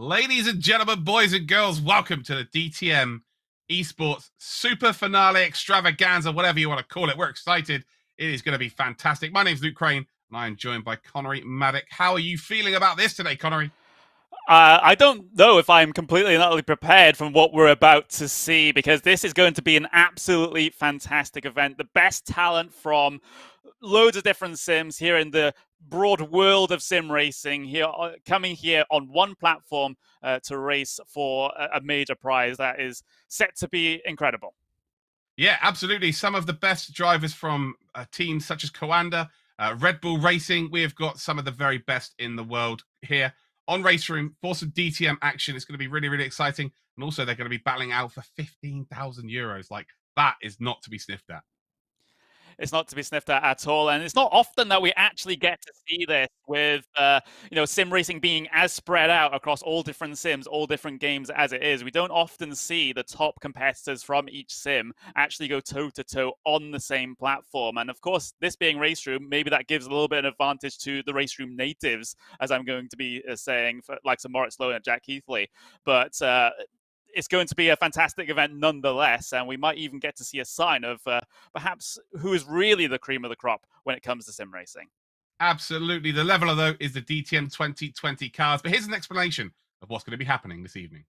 Ladies and gentlemen, boys and girls, welcome to the DTM Esports Super Finale Extravaganza, whatever you want to call it. We're excited. It is going to be fantastic. My name's Luke Crane, and I am joined by Connery Maddock. How are you feeling about this today, Connery? I don't know if I'm completely and utterly prepared from what we're about to see, because this is going to be an absolutely fantastic event. The best talent from loads of different sims here in the broad world of sim racing here, coming here on one platform to race for a major prize that is set to be incredible. Yeah, absolutely. Some of the best drivers from teams such as Coanda, Red Bull Racing. We have got some of the very best in the world here on Race Room for some DTM action. It's going to be really, really exciting. And also they're going to be battling out for 15,000 euros. Like, that is not to be sniffed at. It's not to be sniffed at all, and it's not often that we actually get to see this with sim racing being as spread out across all different sims, all different games as it is. We don't often see the top competitors from each sim actually go toe-to-toe on the same platform. And of course, this being Race Room, maybe that gives a little bit of advantage to the Race Room natives, as I'm going to be saying, like some Moritz Lohan and Jack Heathley. But it's going to be a fantastic event nonetheless, and we might even get to see a sign of perhaps who is really the cream of the crop when it comes to sim racing. Absolutely. The leveler, though, is the DTM 2020 cars. But here's an explanation of what's going to be happening this evening.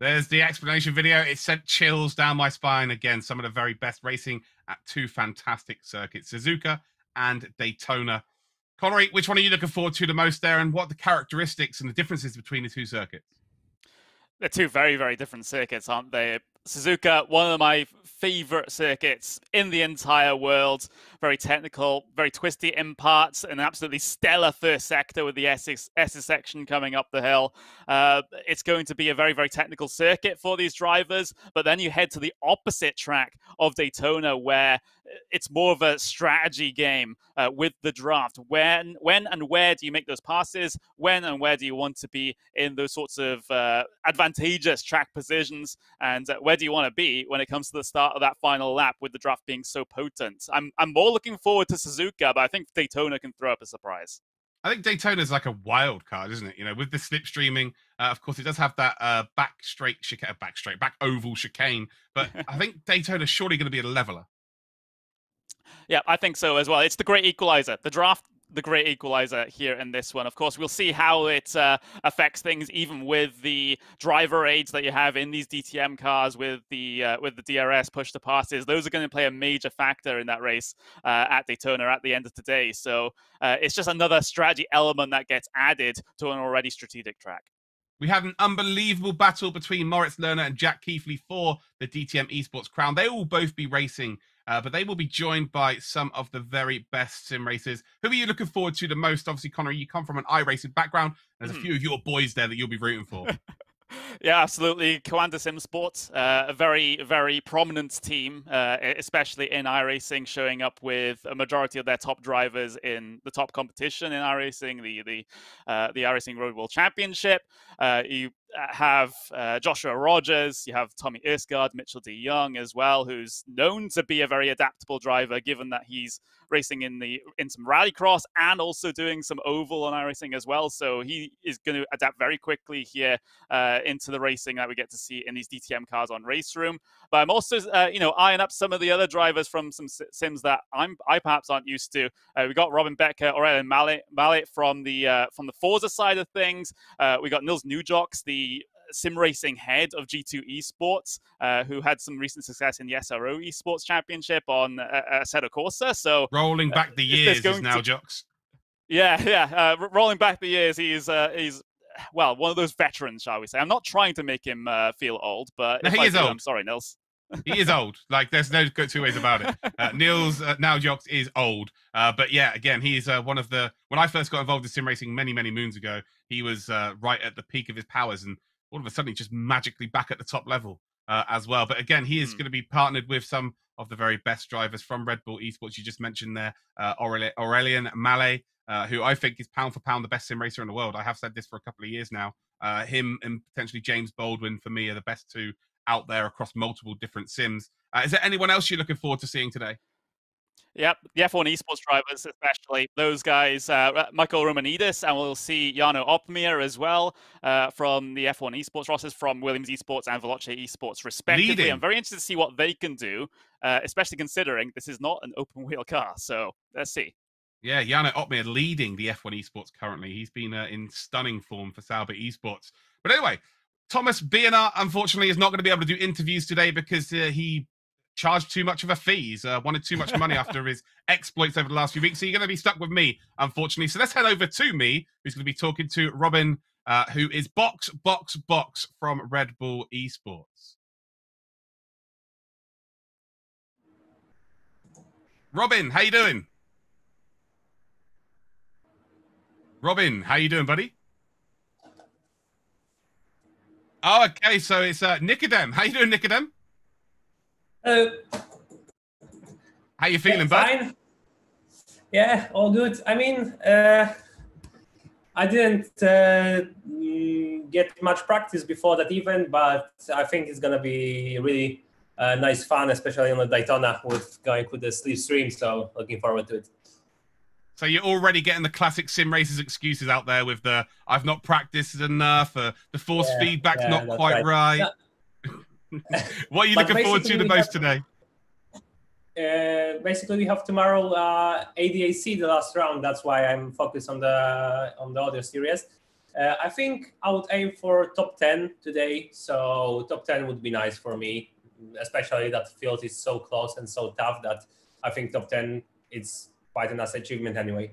There's the explanation video. It sent chills down my spine. Again, some of the very best racing at two fantastic circuits, Suzuka and Daytona. Connery, which one are you looking forward to the most there, and what are the characteristics and the differences between the two circuits? They're two very, very different circuits, aren't they? Suzuka, one of my favorite circuits in the entire world. Very technical, very twisty in parts, an absolutely stellar first sector with the S's section coming up the hill. It's going to be a very, very technical circuit for these drivers, but then you head to the opposite track of Daytona, where it's more of a strategy game with the draft. When and where do you make those passes? When and where do you want to be in those sorts of advantageous track positions? And where do you want to be when it comes to the start of that final lap with the draft being so potent? I'm more looking forward to Suzuka, but I think Daytona can throw up a surprise. I think Daytona is like a wild card, isn't it? You know, with the slipstreaming, of course, it does have that back oval chicane. But I think Daytona is surely going to be a leveler. Yeah, I think so as well. It's the great equalizer. The draft, the great equalizer here in this one. Of course, we'll see how it affects things, even with the driver aids that you have in these DTM cars, with the DRS push to passes. Those are going to play a major factor in that race at Daytona at the end of today. So it's just another strategy element that gets added to an already strategic track. We had an unbelievable battle between Moritz Lerner and Jack Keighley for the DTM Esports crown. They will both be racing, but they will be joined by some of the very best sim racers. Who are you looking forward to the most? Obviously, Connery, you come from an iRacing background. There's a few of your boys there that you'll be rooting for. Yeah, absolutely. Coanda Sim Sports, a very, very prominent team, especially in iRacing, showing up with a majority of their top drivers in the top competition in iRacing, the iRacing Road World Championship. You have Joshua Rogers, you have Tommy Erskard, Mitchell de Jong as well, who's known to be a very adaptable driver, given that he's racing in some rallycross and also doing some oval on iRacing as well. So he is going to adapt very quickly here into the racing that we get to see in these DTM cars on Race Room. But I'm also, eyeing up some of the other drivers from some sims that I perhaps aren't used to. We got Robin Becker, Aurelien Mallet from the Forza side of things. We got Nils Nujoks, the sim racing head of G2 Esports, who had some recent success in the SRO Esports Championship on Assetto Corsa. So rolling back the years is now Jocks. Yeah. Rolling back the years, he's well, one of those veterans, shall we say. I'm not trying to make him feel old, but no, he is old. I'm sorry, Nils. He is old. Like, there's no two ways about it. Niels Naujoks is old. But yeah, again, he's one of the... When I first got involved in sim racing many, many moons ago, he was right at the peak of his powers, and all of a sudden, he's just magically back at the top level as well. But again, he is going to be partnered with some of the very best drivers from Red Bull Esports. You just mentioned there, Aurelien Mallet, who I think is pound for pound the best sim racer in the world. I have said this for a couple of years now. Him and potentially James Baldwin, for me, are the best two out there across multiple different sims. Is there anyone else you're looking forward to seeing today? Yep, the F1 esports drivers, especially those guys, Michael Romanidis, and we'll see Jarno Opmeer as well from the F1 esports rosters, from Williams Esports and Veloce Esports, respectively. Leading. I'm very interested to see what they can do, especially considering this is not an open wheel car. So let's see. Yeah, Jarno Opmeer leading the F1 esports currently. He's been in stunning form for Sauber Esports. But anyway, Thomas Biener, unfortunately, is not going to be able to do interviews today because he charged too much of a fee. He's wanted too much money after his exploits over the last few weeks. So you're going to be stuck with me, unfortunately. So let's head over to me, who's going to be talking to Robin, who is Box, Box, Box from Red Bull Esports. Robin, how you doing? Robin, how you doing, buddy? Oh, okay. So it's Nicodem. How you doing, Nicodem? Hello. How you feeling, bud? Fine. Yeah, all good. I mean, I didn't get much practice before that event, but I think it's gonna be really nice fun, especially on the Daytona with going with the sleep stream. So looking forward to it. So you're already getting the classic sim racers excuses out there with the "I've not practiced enough," the force feedback's not quite right. No. What are you looking forward to the most today? Basically, we have tomorrow ADAC, the last round. That's why I'm focused on the other series. I think I would aim for top 10 today. So top 10 would be nice for me, especially that field is so close and so tough that I think top 10 it's quite a nice achievement anyway.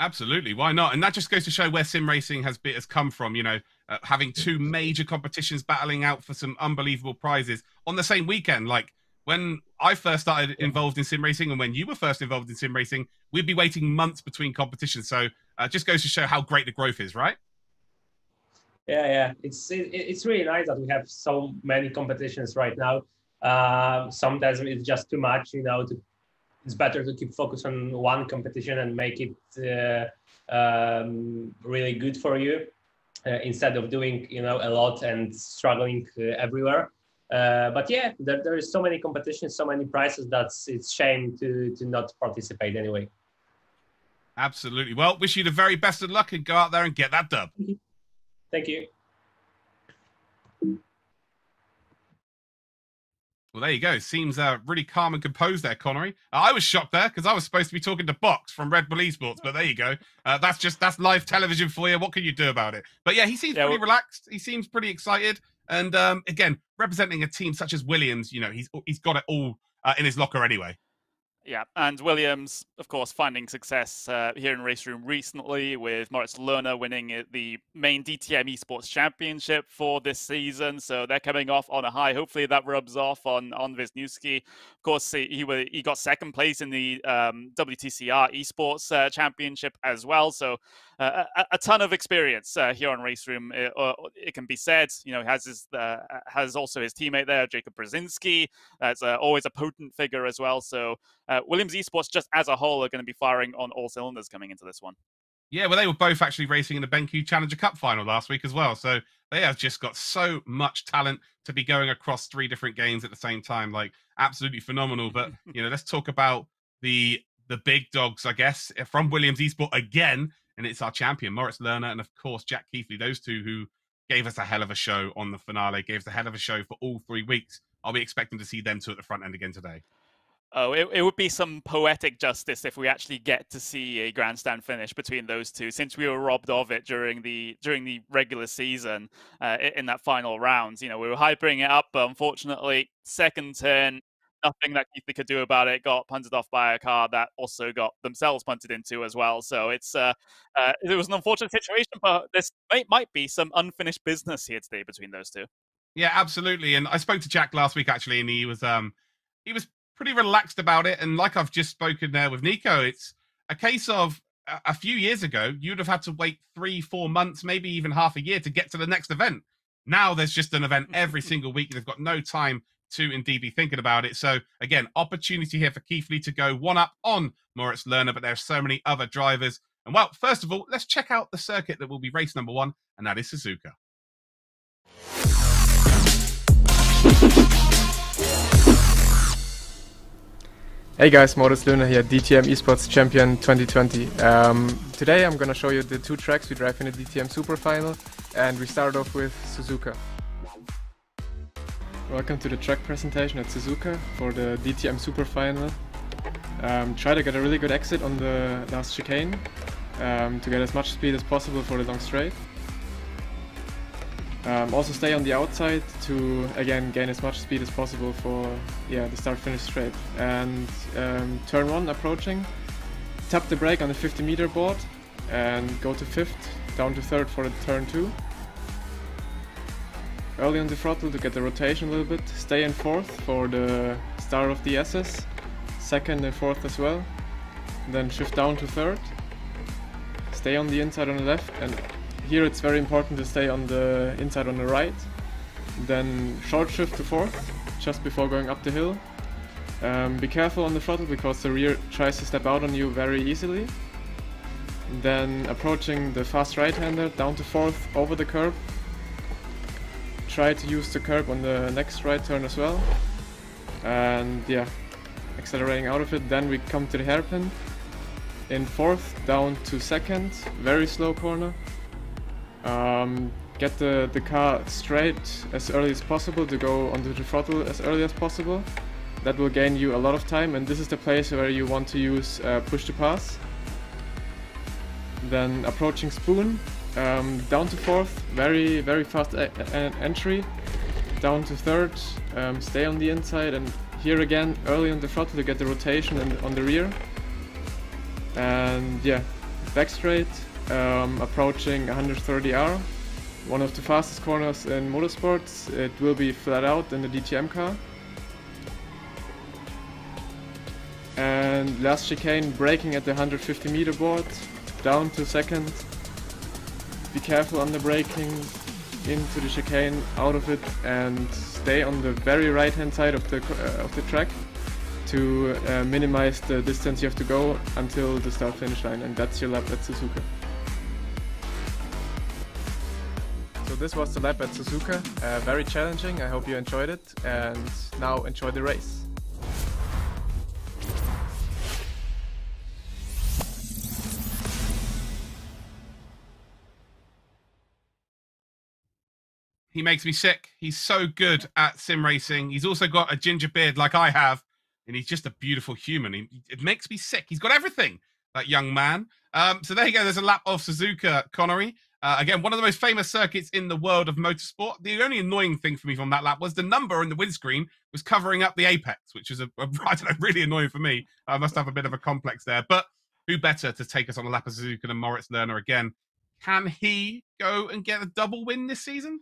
Absolutely, why not? And that just goes to show where sim racing has come from, you know, having two major competitions battling out for some unbelievable prizes on the same weekend. Like when I first started involved in sim racing and when you were first involved in sim racing, we'd be waiting months between competitions. So just goes to show how great the growth is, right? Yeah, it's really nice that we have so many competitions right now. Sometimes it's just too much, you know, it's better to keep focused on one competition and make it really good for you instead of doing, you know, a lot and struggling everywhere. But yeah, there is so many competitions, so many prizes that it's shame to not participate anyway. Absolutely. Well, wish you the very best of luck and go out there and get that dub. Thank you. Well, there you go. Seems really calm and composed there, Connery. I was shocked there because I was supposed to be talking to Box from Red Bull Esports, but there you go. That's live television for you. What can you do about it? But yeah, he seems pretty relaxed. He seems pretty excited. And again, representing a team such as Williams, you know, he's got it all in his locker anyway. Yeah, and Williams, of course, finding success here in Race Room recently with Moritz Lerner winning the main DTM Esports Championship for this season. So they're coming off on a high. Hopefully that rubs off on Wisniewski. Of course, he got second place in the WTCR Esports Championship as well. So a ton of experience here on Race Room. It can be said, you know, has also his teammate there, Jacob Brzezinski. That's always a potent figure as well. So Williams Esports just as a whole are going to be firing on all cylinders coming into this one. Yeah, well, they were both actually racing in the BenQ Challenger Cup final last week as well. So they have just got so much talent to be going across three different games at the same time. Like, absolutely phenomenal. But, you know, let's talk about the big dogs, I guess, from Williams Esports again. And it's our champion, Moritz Lerner, and of course, Jack Keithley, those two who gave us a hell of a show on the finale, gave us a hell of a show for all 3 weeks. I'll be expecting to see them two at the front end again today. Oh, it would be some poetic justice if we actually get to see a grandstand finish between those two, since we were robbed of it during the regular season in that final round. You know, we were hyping it up, but unfortunately, second turn, nothing that Keithley could do about it. Got punted off by a car that also got themselves punted into as well. So it's it was an unfortunate situation, but there might be some unfinished business here today between those two. Yeah, absolutely. And I spoke to Jack last week actually, and he was pretty relaxed about it. And like I've just spoken there with Nico, it's a case of a few years ago, you'd have had to wait 3-4 months, maybe even half a year to get to the next event. Now there's just an event every single week. They've got no time to indeed be thinking about it. So again, opportunity here for Keithley to go one up on Moritz Lerner, but there are so many other drivers. And well, first of all, let's check out the circuit that will be race number one, and that is Suzuka. Hey guys, Moritz Lerner here, DTM Esports Champion 2020. Today I'm gonna show you the two tracks we drive in the DTM Super Final, and we start off with Suzuka. Welcome to the track presentation at Suzuka for the DTM Super Final. Try to get a really good exit on the last chicane to get as much speed as possible for the long straight. Also stay on the outside to again gain as much speed as possible for the start-finish straight. And turn one approaching, tap the brake on the 50-meter board and go to 5th, down to 3rd for the turn 2. Early on the throttle to get the rotation a little bit, stay in 4th for the start of the SS, 2nd and 4th as well, then shift down to 3rd, stay on the inside on the left, and here it's very important to stay on the inside on the right, then short shift to 4th just before going up the hill. Be careful on the throttle because the rear tries to step out on you very easily. Then approaching the fast right-hander down to 4th over the curb. Try to use the curb on the next right turn as well. And yeah, accelerating out of it. Then we come to the hairpin. In 4th down to 2nd, very slow corner. Get the car straight as early as possible to go onto the throttle as early as possible. That will gain you a lot of time, and this is the place where you want to use push to pass. Then approaching spoon, down to 4th, very very fast entry, down to 3rd, stay on the inside, and here again early on the throttle to get the rotation on the rear. And yeah, back straight. Approaching 130R, one of the fastest corners in motorsports. It will be flat out in the DTM car. And last chicane, braking at the 150 meter board, down to 2nd. Be careful on the braking, into the chicane, out of it, and stay on the very right hand side of the track to minimize the distance you have to go until the start finish line, and that's your lap at Suzuka. So this was the lap at Suzuka, very challenging, I hope you enjoyed it, and now enjoy the race. He makes me sick, he's so good at sim racing, he's also got a ginger beard like I have, and he's just a beautiful human. It makes me sick, he's got everything, that young man. So there you go, there's a lap of Suzuka, Connery. Again, one of the most famous circuits in the world of motorsport. The only annoying thing for me from that lap was the number in the windscreen was covering up the apex, which is I don't know, really annoying for me. I must have a bit of a complex there. But who better to take us on a lap of Suzuka than Moritz Lerner again? Can he go and get a double win this season?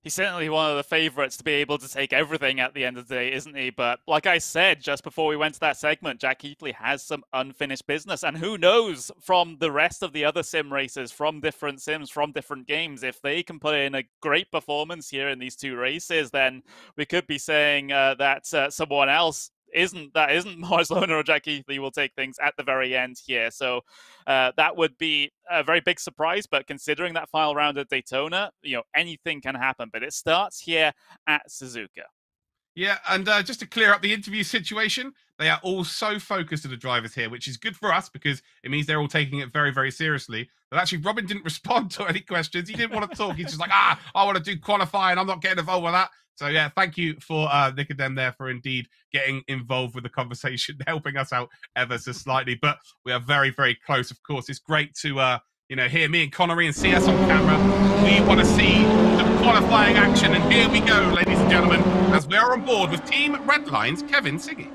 He's certainly one of the favorites to be able to take everything at the end of the day, isn't he? But like I said, just before we went to that segment, Jack Keithley has some unfinished business. And who knows from the rest of the other sim races, from different sims, from different games, if they can put in a great performance here in these two races, then we could be saying that someone else isn't Moritz Lerner or Jack Keithley will take things at the very end here. So that would be a very big surprise, but considering that final round at Daytona, you know, anything can happen, but it starts here at Suzuka. Yeah, and just to clear up the interview situation, they are all so focused to the drivers here, which is good for us because it means they're all taking it very, very seriously. But actually, Robin didn't respond to any questions. He didn't want to talk. He's just like, I want to do qualifying. I'm not getting involved with that. So yeah, thank you for Nick and them there for indeed getting involved with the conversation, helping us out ever so slightly. But we are very, very close, of course. It's great to hear me and Connery and see us on camera. We want to see the qualifying action, and here we go, ladies and gentlemen, as we are on board with Team Red Line's Kevin Siggy.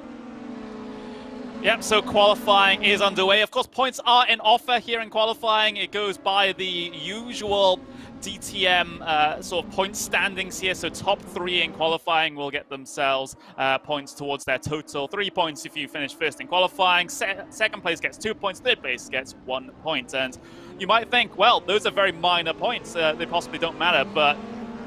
Yep, so qualifying is underway. Of course, points are in offer here in qualifying. It goes by the usual DTM sort of point standings here. So top three in qualifying will get themselves points towards their total. 3 points if you finish first in qualifying. Second place gets 2 points. Third place gets 1 point. And you might think, well, those are very minor points. They possibly don't matter. But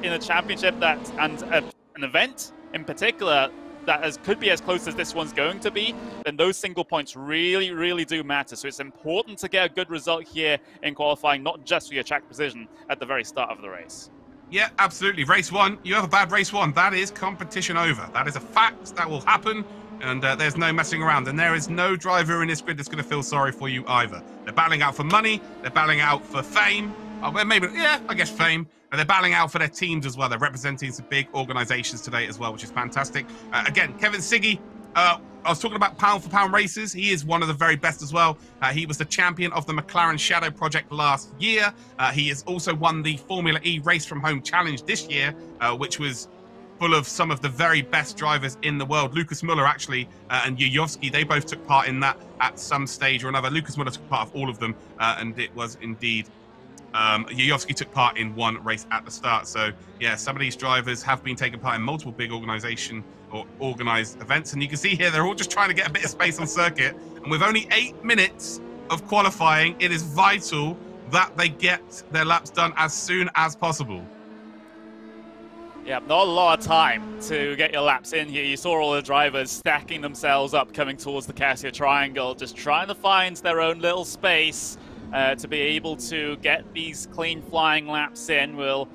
in a championship that and an event in particular that could be as close as this one's going to be, then those single points really, really do matter. So it's important to get a good result here in qualifying, not just for your track position at the very start of the race. Yeah, absolutely. Race one, you have a bad race one. That is competition over. That is a fact. That will happen. And there's no messing around. And there is no driver in this grid that's going to feel sorry for you either. They're battling out for money. They're battling out for fame. Maybe, yeah, I guess fame. And they're battling out for their teams as well. They're representing some big organizations today as well, which is fantastic. Again, Kevin Sigge, I was talking about pound for pound races. He is one of the very best as well. He was the champion of the McLaren Shadow Project last year. He has also won the Formula E Race from Home Challenge this year, which was full of some of the very best drivers in the world. Lucas Müller, actually, and Yujovski, they both took part in that at some stage or another. Lucas Müller took part of all of them, and it was indeed... Yujovski took part in one race at the start. So, yeah, some of these drivers have been taking part in multiple big organization or organized events. And you can see here, they're all just trying to get a bit of space on circuit. And with only 8 minutes of qualifying, it is vital that they get their laps done as soon as possible. Yeah, not a lot of time to get your laps in here. You saw all the drivers stacking themselves up, coming towards the Cassia Triangle, just trying to find their own little space. To be able to get these clean flying laps in. We'll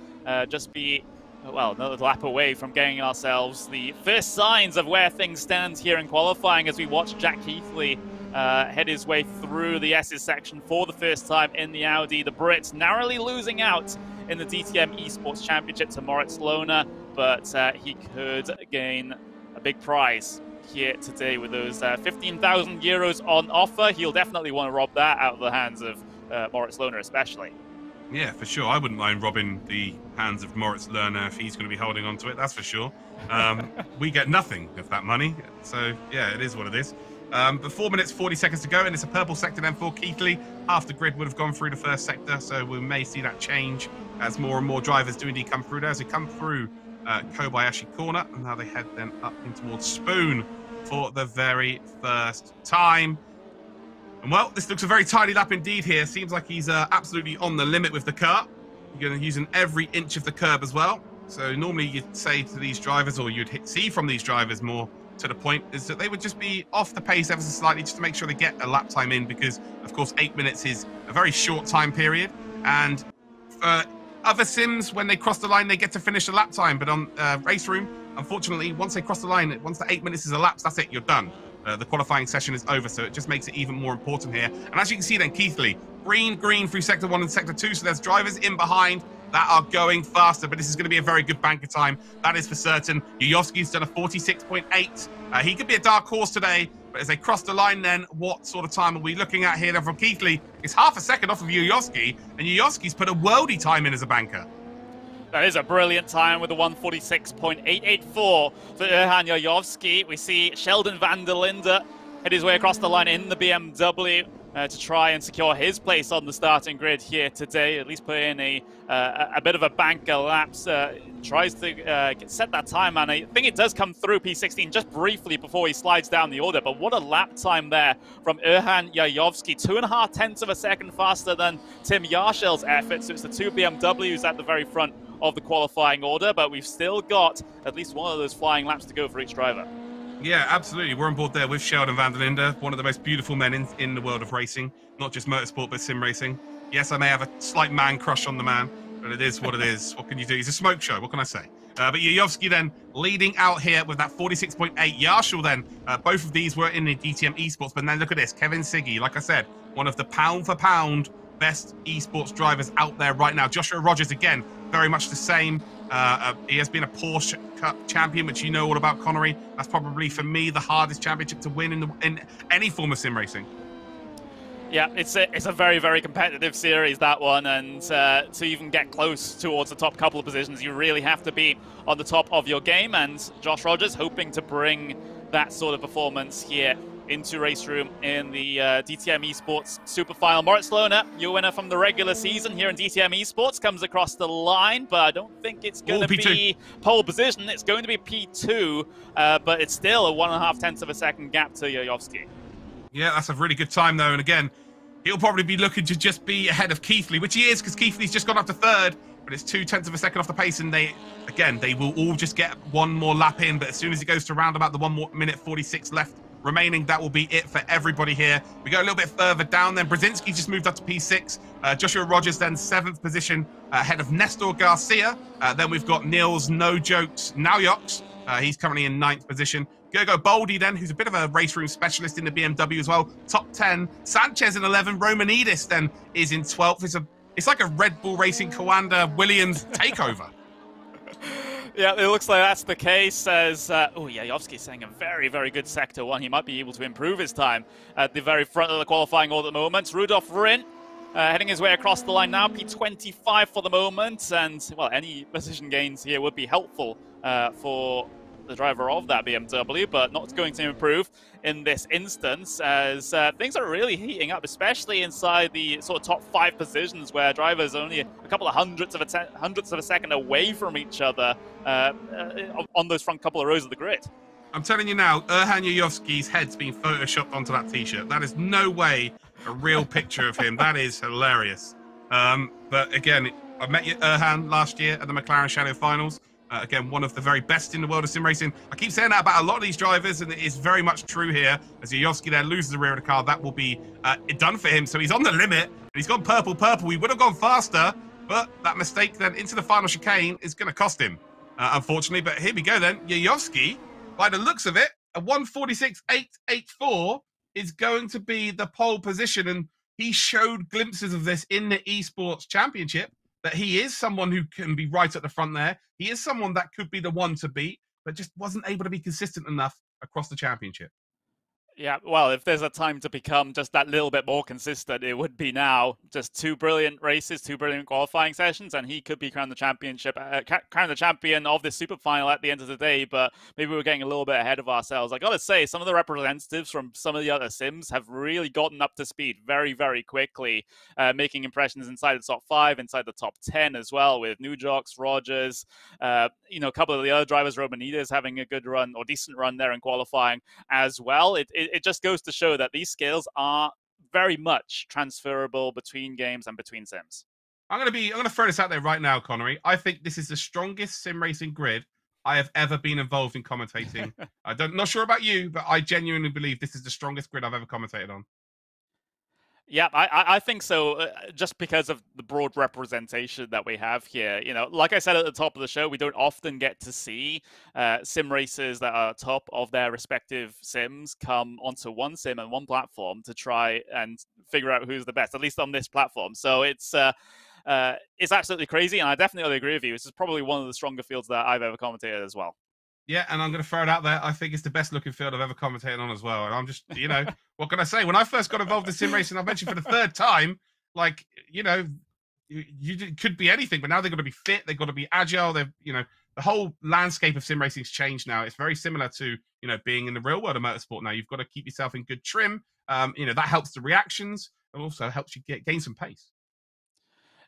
just be, well, another lap away from getting ourselves the first signs of where things stand here in qualifying as we watch Jack Heathley head his way through the S's section for the first time in the Audi. The Brit narrowly losing out in the DTM Esports Championship to Moritz Lohner, but he could gain a big prize here today with those 15,000 euros on offer. He'll definitely want to rob that out of the hands of Moritz Lohner especially. Yeah, for sure. I wouldn't mind robbing the hands of Moritz Lohner if he's going to be holding on to it, that's for sure. We get nothing of that money, so yeah, it is what it is. But 4 minutes, 40 seconds to go, and it's a purple sector then for Keithley. Half the grid would have gone through the first sector, so we may see that change as more and more drivers do indeed come through there. As they come through Kobayashi Corner, and now they head then up in towards Spoon for the very first time. And well, this looks a very tidy lap indeed here. Seems like he's absolutely on the limit with the car. You're going to use every inch of the curb as well. So normally you'd say to these drivers, or you'd see from these drivers more to the point, is that they would just be off the pace ever so slightly just to make sure they get a lap time in, because of course 8 minutes is a very short time period, and other sims, when they cross the line, they get to finish the lap time. But on Race Room, unfortunately, once they cross the line, once the 8 minutes is elapsed, that's it, you're done. The qualifying session is over, so it just makes it even more important here. And as you can see then, Keithley, green through Sector 1 and Sector 2, so there's drivers in behind that are going faster, but this is going to be a very good bank of time, that is for certain. Yujovski's done a 46.8. He could be a dark horse today, but as they cross the line then, what sort of time are we looking at here then from Keithley? It's half a second off of Yujovski, and Yujovski's put a worldie time in as a banker. That is a brilliant time with a 146.884 for Erhan Yujovski. We see Sheldon van der Linde head his way across the line in the BMW to try and secure his place on the starting grid here today, at least put in a bit of a banker lapse. Tries to set that time, and I think it does come through P16 just briefly before he slides down the order. But what a lap time there from Erhan Yujovski, 2.5 tenths of a second faster than Tim Jahrschel's effort. So it's the two BMWs at the very front of the qualifying order, but we've still got at least one of those flying laps to go for each driver. Yeah, absolutely. We're on board there with Sheldon van der Linde, one of the most beautiful men in the world of racing, not just motorsport, but sim racing. Yes, I may have a slight man crush on the man, but it is what it is. What can you do? He's a smoke show. What can I say? But Yujovski then leading out here with that 46.8. Jahrschel then, both of these were in the DTM Esports, but then look at this. Kevin Sigge, like I said, one of the pound for pound best esports drivers out there right now. Joshua Rogers, again, very much the same. He has been a Porsche Cup champion, which you know all about, Connery. That's probably, for me, the hardest championship to win in any form of sim racing. Yeah, it's a very, very competitive series, that one, and to even get close towards the top couple of positions, you really have to be on the top of your game, and Josh Rogers hoping to bring that sort of performance here into Race Room in the DTM Esports Super Final. Moritz Lohner, your winner from the regular season here in DTM Esports, comes across the line, but I don't think it's going to be pole position. It's going to be P2, but it's still a 1.5 tenths of a second gap to Yoyovsky. Yeah, that's a really good time, though. And again, he'll probably be looking to just be ahead of Keithley, which he is, because Keithley's just gone up to third, but it's 0.2 tenths of a second off the pace, and they will all just get one more lap in. But as soon as it goes to round about the 1 minute 46 left remaining, that will be it for everybody here. We go a little bit further down then. Brzezinski just moved up to P6. Joshua Rogers then 7th position, ahead of Nestor Garcia. Then we've got Nils No Jokes Naujoks. He's currently in 9th position. Gergo Boldi then, who's a bit of a race room specialist in the BMW as well, top 10. Sanchez in 11. Romanidis then is in 12th. It's like a Red Bull Racing Coanda Williams takeover. Yeah, it looks like that's the case. As Yoyovsky's saying a very, very good Sector 1. He might be able to improve his time at the very front of the qualifying order at the moment. Rudolf Rindt heading his way across the line now, P25 for the moment. And, well, any position gains here would be helpful for the driver of that BMW, but not going to improve in this instance, as things are really heating up, especially inside the sort of top 5 positions, where drivers are only a couple of hundredths of a second away from each other on those front couple of rows of the grid. I'm telling you now, Erhan Yoyovsky's head's been photoshopped onto that t-shirt. That is no way a real picture of him. That is hilarious. But again, I met Erhan last year at the McLaren Shadow Finals. Again, one of the very best in the world of sim racing. I keep saying that about a lot of these drivers, and it is very much true here. As Yoyovsky there loses the rear of the car, that will be done for him. So he's on the limit, and he's gone purple. He would have gone faster, but that mistake then into the final chicane is going to cost him, unfortunately. But here we go then. Yoyovsky, by the looks of it, a 1:46.884 is going to be the pole position. And he showed glimpses of this in the Esports Championship, that he is someone who can be right at the front there. He is someone that could be the one to beat, but just wasn't able to be consistent enough across the championship. Yeah, well, if there's a time to become just that little bit more consistent, it would be now. Just 2 brilliant races, 2 brilliant qualifying sessions, and he could be crowned the champion of this super final at the end of the day. But maybe we're getting a little bit ahead of ourselves. I gotta say, some of the representatives from some of the other sims have really gotten up to speed very, very quickly, making impressions inside the top 5, inside the top 10 as well, with Nujoks, Rogers, a couple of the other drivers, Romanidis, having a good run or decent run there in qualifying as well. It just goes to show that these skills are very much transferable between games and between sims. I'm gonna throw this out there right now, Connery. I think this is the strongest sim racing grid I have ever been involved in commentating. Not sure about you, but I genuinely believe this is the strongest grid I've ever commentated on. Yeah, I think so, just because of the broad representation that we have here. Like I said at the top of the show, we don't often get to see sim racers that are top of their respective sims come onto one sim and one platform to try and figure out who's the best, at least on this platform. So it's absolutely crazy, and I definitely agree with you. This is probably one of the stronger fields that I've ever commentated as well. Yeah, and I'm going to throw it out there. I think it's the best looking field I've ever commentated on as well. And I'm just, what can I say? When I first got involved in sim racing, I mentioned for the 3rd time, you could be anything, but now they've got to be fit. They've got to be agile. The whole landscape of sim racing's changed now. It's very similar to, being in the real world of motorsport now. You've got to keep yourself in good trim. That helps the reactions. It also helps you gain some pace.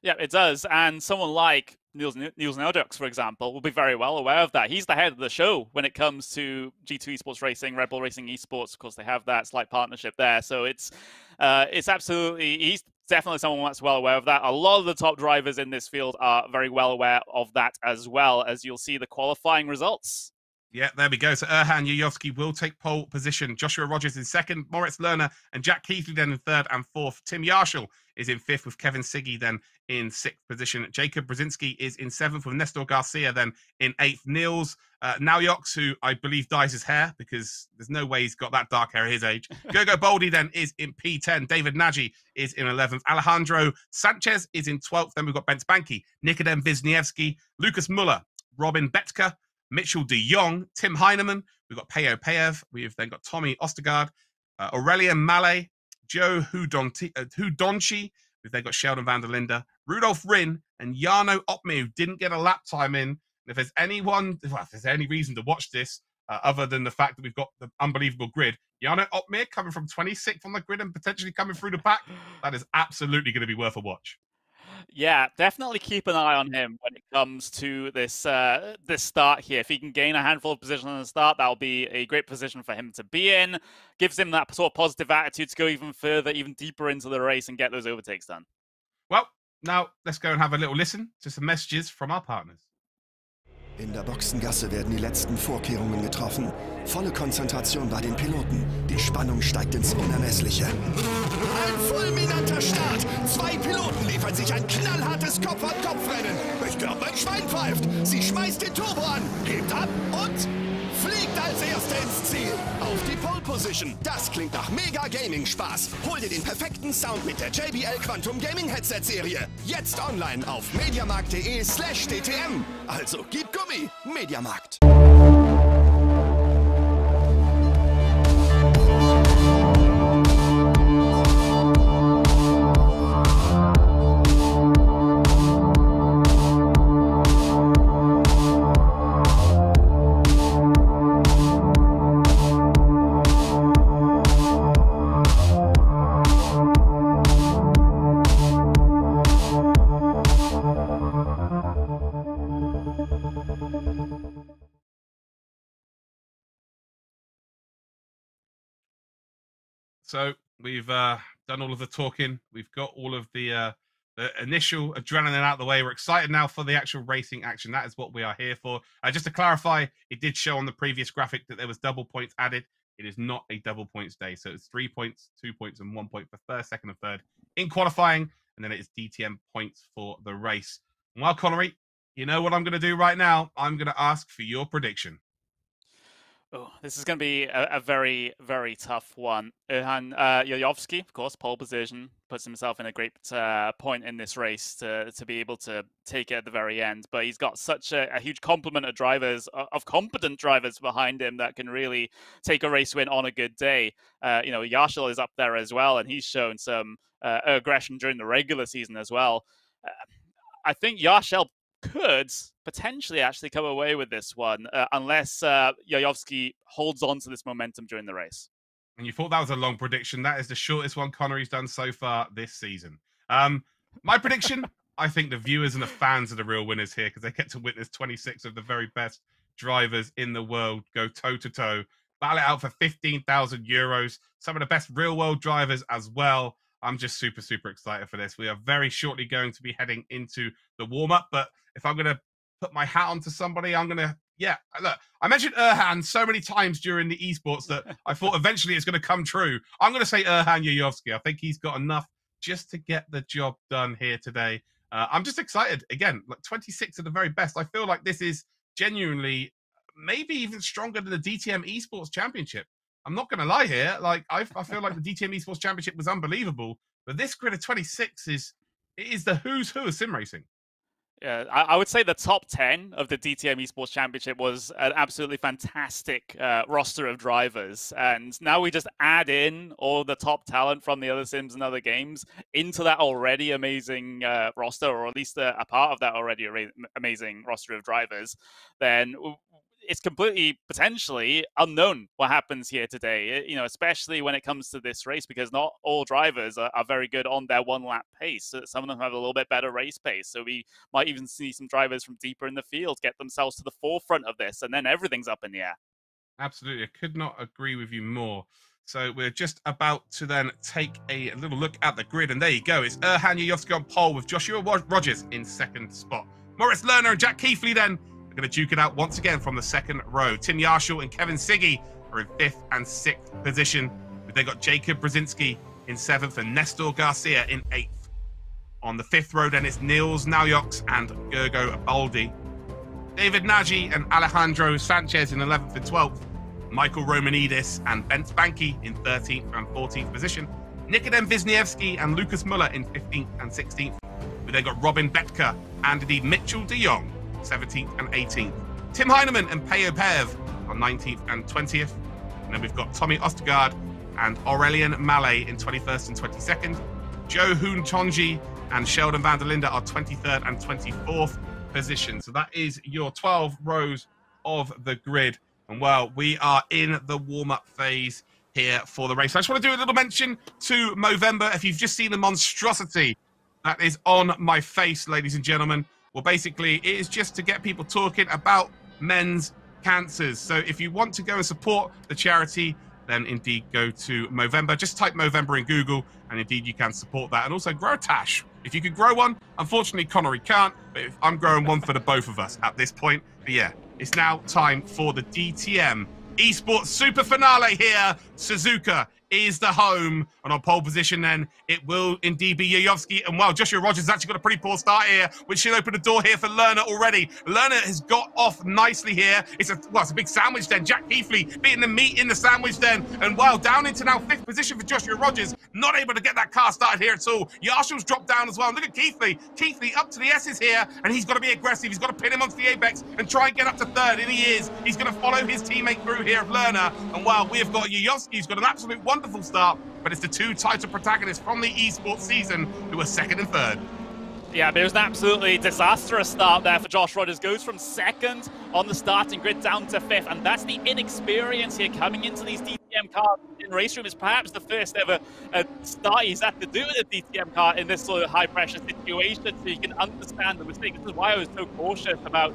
Yeah, it does. And someone like Nils Naudux, for example, will be very well aware of that. He's the head of the show when it comes to G2 Esports Racing, Red Bull Racing Esports. Of course, they have that slight partnership there. So it's absolutely, he's definitely someone that's well aware of that. A lot of the top drivers in this field are very well aware of that as well, as you'll see the qualifying results. Yeah, there we go. So Erhan Yoyovsky will take pole position. Joshua Rogers in 2nd. Moritz Lerner and Jack Keithley then in 3rd and 4th. Tim Yarshall is in 5th, with Kevin Siggy then in 6th position. Jacob Brzezinski is in 7th, with Nestor Garcia then in 8th. Nils Naujoks, who I believe dyes his hair, because there's no way he's got that dark hair at his age. Gergo Boldi then is in P10. David Nagy is in 11th. Alejandro Sanchez is in 12th. Then we've got Bence Banki, Nikodem Wisniewski, Lucas Muller, Robin Betka, Mitchell de Jong, Tim Heinemann. We've got Peyo Peyev. We've then got Tommy Ostergaard, Aurelien Mallet, Joe Hudonchi. We've then got Sheldon van der Linde, Rudolf Rindt, and Jarno Opmeeuw didn't get a lap time in. And if there's any reason to watch this, other than the fact that we've got the unbelievable grid. Jano Opmeer coming from 26th on the grid and potentially coming through the pack. That is absolutely going to be worth a watch. Yeah, definitely keep an eye on him when it comes to this this start here. If he can gain a handful of positions on the start, that'll be a great position for him to be in. Gives him that sort of positive attitude to go even further, even deeper into the race and get those overtakes done. Well, now let's go and have a little listen to some messages from our partners. In der Boxengasse werden die letzten Vorkehrungen getroffen. Volle Konzentration bei den Piloten. Die Spannung steigt ins Unermessliche. Ein fulminanter Start. Zwei Piloten liefern sich ein knallhartes Kopf-an-Kopf-Rennen. Ich glaube, mein Schwein pfeift. Sie schmeißt den Turbo an, hebt ab und fliegt als Erster ins Ziel. Auf die Pole Position. Das klingt nach mega Gaming-Spaß. Hol dir den perfekten Sound mit der JBL Quantum Gaming Headset-Serie. Jetzt online auf mediamarkt.de/dtm. Also gib Gummi, Mediamarkt. So we've done all of the talking. We've got all of the initial adrenaline out of the way. We're excited now for the actual racing action. That is what we are here for. Just to clarify, it did show on the previous graphic that there was double points added. It is not a double points day. So it's 3 points, 2 points, and 1 point for first, second, and third in qualifying. And then it is DTM points for the race. And while Connery, you know what I'm going to do right now? I'm going to ask for your prediction. Oh, this is going to be a very, very tough one. Ilhan Yajovski, of course, pole position, puts himself in a great point in this race to be able to take it at the very end. But he's got such a huge complement of drivers, of competent drivers behind him that can really take a race win on a good day. You know, Yashil is up there as well, and he's shown some aggression during the regular season as well. I think Yashil could potentially actually come away with this one unless Yajovski holds on to this momentum during the race. And you thought that was a long prediction. That is the shortest one Connery's done so far this season. My prediction, I think the viewers and the fans are the real winners here because they get to witness 26 of the very best drivers in the world go toe-to-toe, battle it out for €15,000. Some of the best real-world drivers as well. I'm just super, super excited for this. We are very shortly going to be heading into the warm-up, but if I'm going to put my hat on to somebody, I'm going to, yeah, look, I mentioned Erhan so many times during the esports that I thought eventually it's going to come true. I'm going to say Erhan Yajovski. I think he's got enough just to get the job done here today. I'm just excited. Again, like 26 of the very best. I feel like this is genuinely maybe even stronger than the DTM Esports Championship. I'm not going to lie here. Like I feel like the DTM Esports Championship was unbelievable, but this grid of 26 is the who's who of sim racing. Yeah, I would say the top 10 of the DTM Esports Championship was an absolutely fantastic roster of drivers. And now we just add in all the top talent from the other sims and other games into that already amazing roster, or at least a part of that already amazing roster of drivers. Then it's completely potentially unknown what happens here today, you know, especially when it comes to this race, because not all drivers are very good on their one lap pace. So some of them have a little bit better race pace. So we might even see some drivers from deeper in the field get themselves to the forefront of this, and then everything's up in the air. Absolutely. I could not agree with you more. So we're just about to then take a little look at the grid, and there you go. It's Erhan Yajovski on pole with Joshua Rogers in second spot. Moritz Lerner and Jack Keighley then going to duke it out once again from the second row. Tim Yarshall and Kevin Siggy are in fifth and sixth position. They've got Jacob Brzezinski in seventh and Nestor Garcia in eighth. On the fifth row, then it's Nils Naujoks and Gergo Baldi. David Nagy and Alejandro Sanchez in 11th and 12th. Michael Romanidis and Bent Banki in 13th and 14th position. Nikodem Wisniewski and Lucas Muller in 15th and 16th. They've got Robin Betka and indeed Mitchell de Jong 17th and 18th. Tim Heinemann and Peyo Pev on 19th and 20th. And then we've got Tommy Ostergaard and Aurelien Mallet in 21st and 22nd. Joe Hoon Chonji and Sheldon van der Linde are 23rd and 24th position. So that is your 12 rows of the grid. And well, we are in the warm-up phase here for the race. I just want to do a little mention to Movember. If you've just seen the monstrosity that is on my face, ladies and gentlemen, well, basically, it is just to get people talking about men's cancers. So if you want to go and support the charity, then indeed go to Movember. Just type Movember in Google, and indeed you can support that. And also grow a tash. If you could grow one, unfortunately, Connery can't, but I'm growing one for the both of us at this point. But yeah, it's now time for the DTM Esports Super Finale here. Suzuka is the home, and on pole position then, it will indeed be Yoyovsky. And well, Joshua Rogers has actually got a pretty poor start here, which should open the door here for Lerner already. Lerner has got off nicely here. It's a big sandwich then. Jack Keithley beating the meat in the sandwich then. And well, down into now 5th position for Joshua Rogers. Not able to get that car started here at all. Yarsham's dropped down as well. And look at Keithley. Keithley up to the S's here, and he's got to be aggressive. He's got to pin him onto the apex and try and get up to 3rd, and he is. He's going to follow his teammate through here of Lerner. And well, we have got Yoyovsky, who's got an absolute wonderful start, but it's the two title protagonists from the esports season who are 2nd and 3rd. Yeah, but it was an absolutely disastrous start there for Josh Rogers. Goes from 2nd on the starting grid down to 5th, and that's the inexperience here coming into these DTM cars in race room. Is perhaps the first ever start he's had to do with a DTM car in this sort of high-pressure situation, so you can understand the mistake. This is why I was so cautious about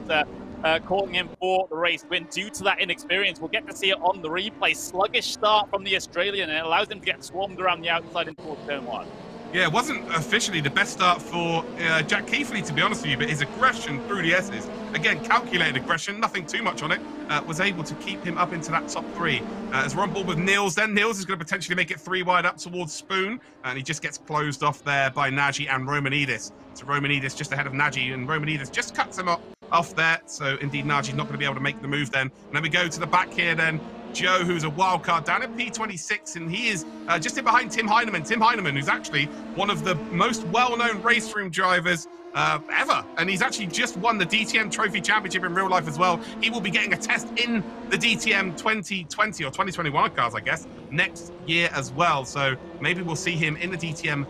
calling him for the race win due to that inexperience. We'll get to see it on the replay. Sluggish start from the Australian, and it allows him to get swarmed around the outside in towards turn 1. Yeah, it wasn't officially the best start for Jack Keithley, to be honest with you, but his aggression through the S's, again, calculated aggression, nothing too much on it, was able to keep him up into that top 3. As we're on board with Niels, then Niels is going to potentially make it 3 wide up towards Spoon, and he just gets closed off there by Nagy and Romanidis. So Romanidis just ahead of Nagy, and Romanidis just cuts him off there, so indeed Nagy's not going to be able to make the move then. And then we go to the back here then, Joe, who's a wild card down at P26, and he is just in behind Tim Heineman. Tim Heineman, who's actually one of the most well-known race room drivers ever, and he's actually just won the DTM Trophy Championship in real life as well. He will be getting a test in the DTM 2020 or 2021 cars, I guess, next year as well. So maybe we'll see him in the DTM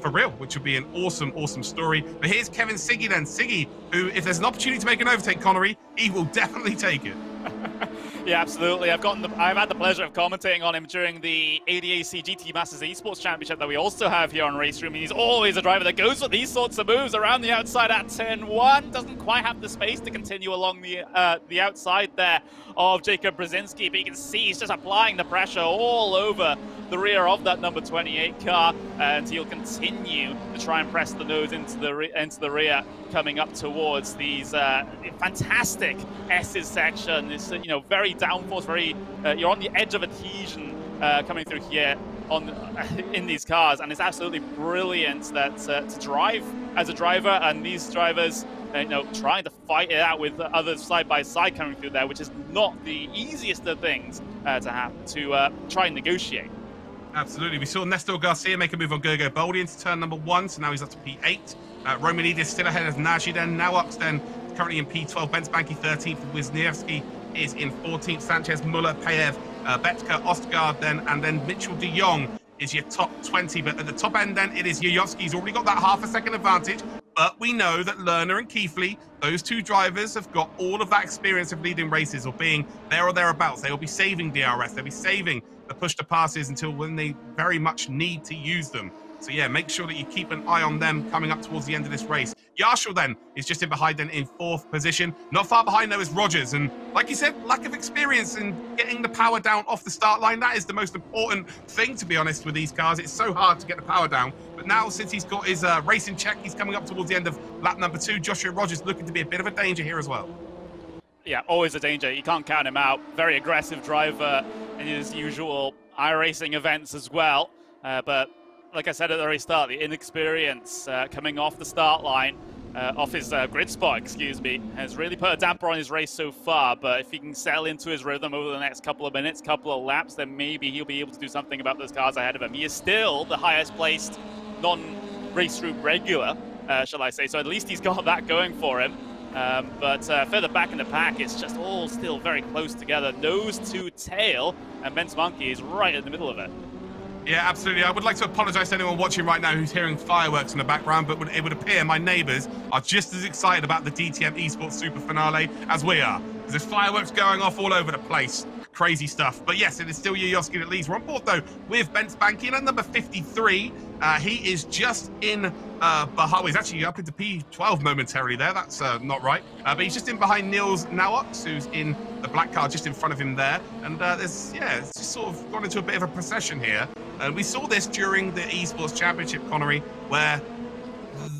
for real, which would be an awesome, awesome story. But here's Kevin Siggy then. Siggy, who, if there's an opportunity to make an overtake, Connery, he will definitely take it. Yeah, absolutely. I've had the pleasure of commentating on him during the ADAC GT Masters Esports Championship that we also have here on Race Room. And he's always a driver that goes for these sorts of moves around the outside at turn 1. Doesn't quite have the space to continue along the outside there of Jacob Brzezinski. But you can see he's just applying the pressure all over the rear of that number 28 car, and he'll continue to try and press the nose into the rear, coming up towards these fantastic S's section. It's very downforce, you're on the edge of adhesion coming through here in these cars, and it's absolutely brilliant that to drive as a driver, and these drivers trying to fight it out with the others side by side coming through there, which is not the easiest of things to have to try and negotiate. Absolutely. We saw Nestor Garcia make a move on Gergo Boldi into turn number 1, so now he's up to P8. Romanidis still ahead of Nagy then. Nowak's then currently in P12. Benzbanki 13th. Wisniewski is in 14th. Sanchez, Muller, Payev, Betka, Ostgaard then, and then Mitchell de Jong is your top 20. But at the top end then, it is Yoyovsky. He's already got that half a second advantage. But we know that Lerner and Keithley, those two drivers, have got all of that experience of leading races or being there or thereabouts. They will be saving DRS. They'll be saving the push to passes until when they very much need to use them. So yeah, make sure that you keep an eye on them coming up towards the end of this race. Yarshall then is just in behind then in 4th position. Not far behind though is Rogers. And like you said, lack of experience in getting the power down off the start line. That is the most important thing, to be honest, with these cars. It's so hard to get the power down. But now, since he's got his race in check, he's coming up towards the end of lap number 2. Joshua Rogers looking to be a bit of a danger here as well. Yeah, always a danger. You can't count him out. Very aggressive driver in his usual iRacing events as well. But like I said at the very start, the inexperience coming off the start line, off his grid spot, excuse me, has really put a damper on his race so far. But if he can settle into his rhythm over the next couple of minutes, couple of laps, then maybe he'll be able to do something about those cars ahead of him. He is still the highest placed non-race room regular, shall I say. So at least he's got that going for him. But further back in the pack, it's just all still very close together, nose to tail, and Benzbanki is right in the middle of it. Yeah, absolutely. I would like to apologise to anyone watching right now who's hearing fireworks in the background, but it would appear my neighbours are just as excited about the DTM Esports Super Finale as we are. There's fireworks going off all over the place. Crazy stuff. But yes, it is still Yoyoski that leads. We're on board, though, with Bence Banking at number 53. He is just in Bahawi. He's actually up into P12 momentarily there. That's not right. But he's just in behind Niels Nauox, who's in the black car just in front of him there. And there's, yeah, it's just sort of gone into a bit of a procession here. And we saw this during the Esports Championship, Connery, where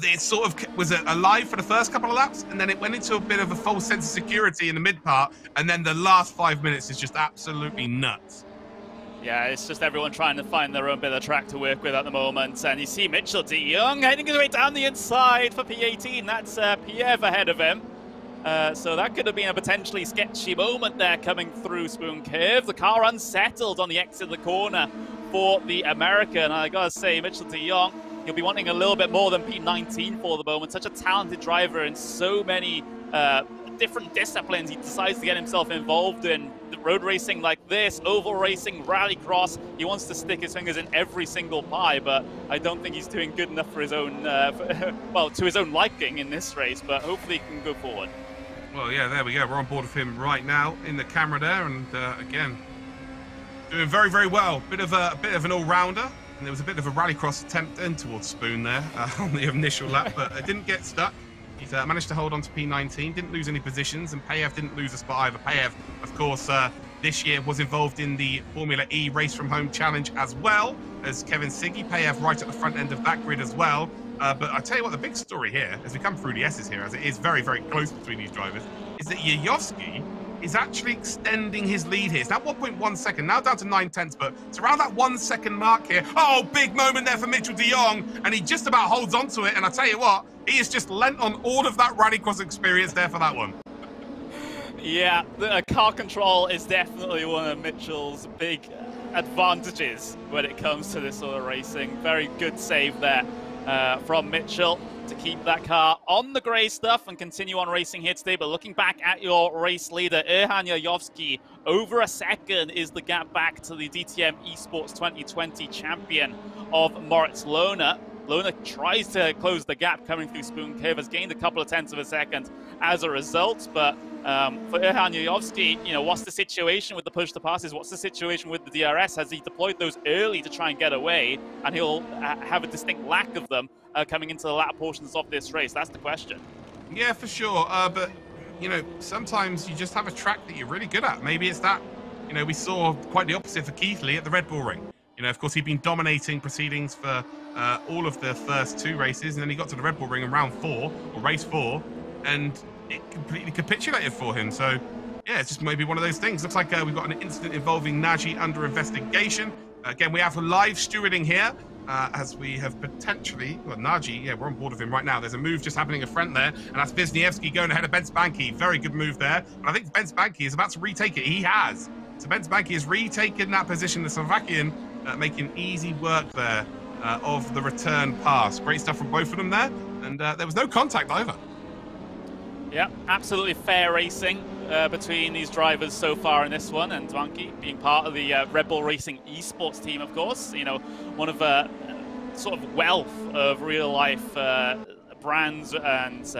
it sort of was alive for the first couple of laps, and then it went into a bit of a false sense of security in the mid part, and then the last 5 minutes is just absolutely nuts. Yeah, it's just everyone trying to find their own bit of track to work with at the moment, and you see Mitchell de Jong heading his way down the inside for P18. That's Pieve ahead of him. So that could have been a potentially sketchy moment there coming through Spoon Cave. The car unsettled on the exit of the corner for the American. I gotta say, Mitchell de Jong, he'll be wanting a little bit more than P19 for the moment. Such a talented driver in so many different disciplines he decides to get himself involved in. Road racing like this, oval racing, rallycross. He wants to stick his fingers in every single pie, but I don't think he's doing good enough for his own, well, to his own liking in this race, but hopefully he can go forward. Well, yeah, there we go. We're on board with him right now in the camera there, and again, doing very, very well. Bit of an all-rounder. And there was a bit of a rallycross attempt in towards Spoon there on the initial lap, but it didn't get stuck. He's managed to hold on to P19, didn't lose any positions, and Payev didn't lose a spot either. Payev, of course, this year was involved in the Formula E Race From Home Challenge as well as Kevin Siggi. Payev right at the front end of that grid as well. But I tell you what, the big story here, as we come through the S's here, as it is very, very close between these drivers, is that Yoyoski is actually extending his lead here. It's now 1.1 second, now down to 9/10, but it's around that 1 second mark here. Oh, big moment there for Mitchell de Jong, and he just about holds on to it, and I tell you what, he has just lent on all of that rallycross experience there for that one. Yeah, the car control is definitely one of Mitchell's big advantages when it comes to this sort of racing. Very good save there from Mitchell to keep that car on the grey stuff and continue on racing here today. But looking back at your race leader, Erhan Yoyovski, over a second is the gap back to the DTM Esports 2020 champion of Moritz Lohner. Lohner tries to close the gap coming through Spoon Cave, has gained a couple of tenths of a second as a result. But for Erhan Yoyovski, you know, what's the situation with the push to passes? What's the situation with the DRS? Has he deployed those early to try and get away? And he'll have a distinct lack of them coming into the latter portions of this race. That's the question. Yeah, for sure. But, you know, sometimes you just have a track that you're really good at. Maybe it's that, you know, we saw quite the opposite for Keith Lee at the Red Bull Ring. You know, of course, he'd been dominating proceedings for all of the first two races, and then he got to the Red Bull Ring in round four, or race four, and it completely capitulated for him. So, yeah, it's just maybe one of those things. Looks like we've got an incident involving Nagy under investigation. Again, we have live stewarding here, as we have potentially, well, Nagy, yeah, we're on board with him right now. There's a move just happening in front there, and that's Wisniewski going ahead of Bence Banki. Very good move there. And I think Bence Banki is about to retake it. He has. So Bence Banki has retaken that position, the Slovakian, making easy work there of the return pass. Great stuff from both of them there, and there was no contact either. Yeah, absolutely fair racing between these drivers so far in this one, and Dwanki being part of the Red Bull Racing esports team, of course, you know, one of a sort of wealth of real-life brands and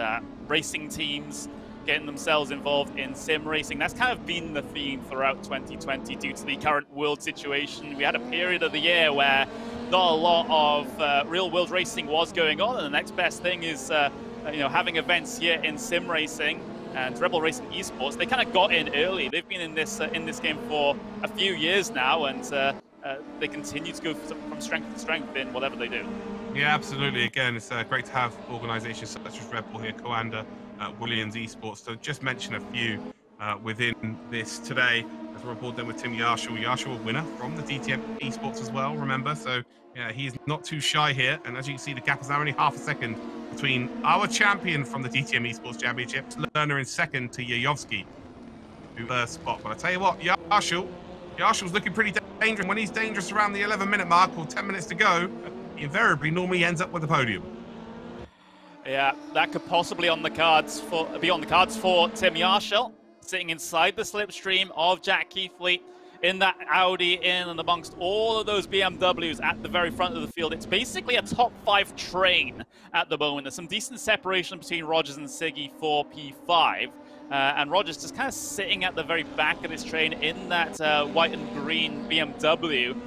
racing teams getting themselves involved in sim racing. That's kind of been the theme throughout 2020 due to the current world situation. We had a period of the year where not a lot of real-world racing was going on, and the next best thing is you know, having events here in sim racing, and Rebel Racing Esports, they kind of got in early. They've been in this game for a few years now, and they continue to go from strength to strength in whatever they do. Yeah, absolutely. Again, it's great to have organisations such as Red Bull here, Coanda, Williams Esports. So just mention a few within this today. As we're on board then with Tim Yarshall. Yarshall, a winner from the DTM Esports as well, remember. So yeah, he's not too shy here. And as you can see, the gap is now only half a second between our champion from the DTM Esports Championships, Lerner in second to Yoyovski, who first spot. But I tell you what, Yarshall's looking pretty dangerous. When he's dangerous around the 11-minute mark or 10 minutes to go, he invariably normally ends up with the podium. Yeah, that could possibly be on the cards for Tim Yarshall, sitting inside the slipstream of Jack Keithley in that Audi in and amongst all of those BMWs at the very front of the field. It's basically a top-5 train at the moment. There's some decent separation between Rogers and Siggy for P5. And Rogers just kind of sitting at the very back of this train in that white and green BMW,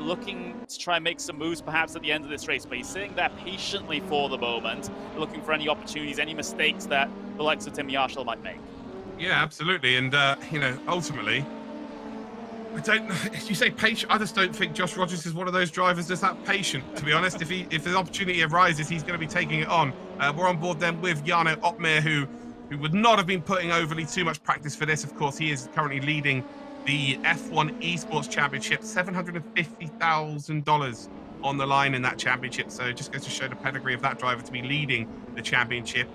looking to try and make some moves perhaps at the end of this race. But he's sitting there patiently for the moment, looking for any opportunities, any mistakes that the likes of Tim Jarschel might make. Yeah, absolutely. And, you know, ultimately, I don't know. You say patient. I just don't think Josh Rogers is one of those drivers that's that patient, to be honest. If the opportunity arises, he's going to be taking it on. We're on board then with Jarno Oppmeyer, who would not have been putting overly too much practice for this. Of course, he is currently leading the F1 Esports Championship, $750,000 on the line in that championship. So it just goes to show the pedigree of that driver to be leading the championship.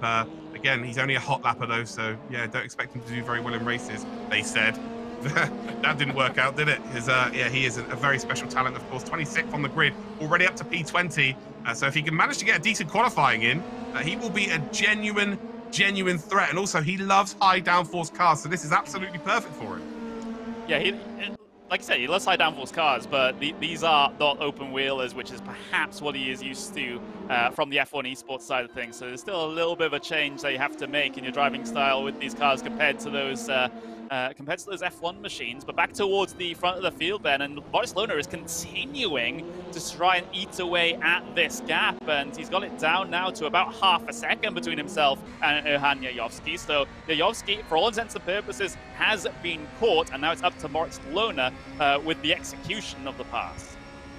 Again, he's only a hot lapper though, so yeah, don't expect him to do very well in races, they said. That didn't work out, did it? Yeah, he is a very special talent, of course. 26th on the grid, already up to P20. So if he can manage to get a decent qualifying in, he will be a genuine threat. And also, he loves high downforce cars, so this is absolutely perfect for him. Yeah, like I said, he loves high downforce cars, but these are not open wheelers, which is perhaps what he is used to from the F1 esports side of things. So there's still a little bit of a change that you have to make in your driving style with these cars compared to those F1 machines. But back towards the front of the field then, and Boris Lohner is continuing to try and eat away at this gap, and he's got it down now to about half a second between himself and Erhan Yayovsky. So Yayovsky, for all intents and purposes, has been caught, and now it's up to Moritz Lohner with the execution of the pass.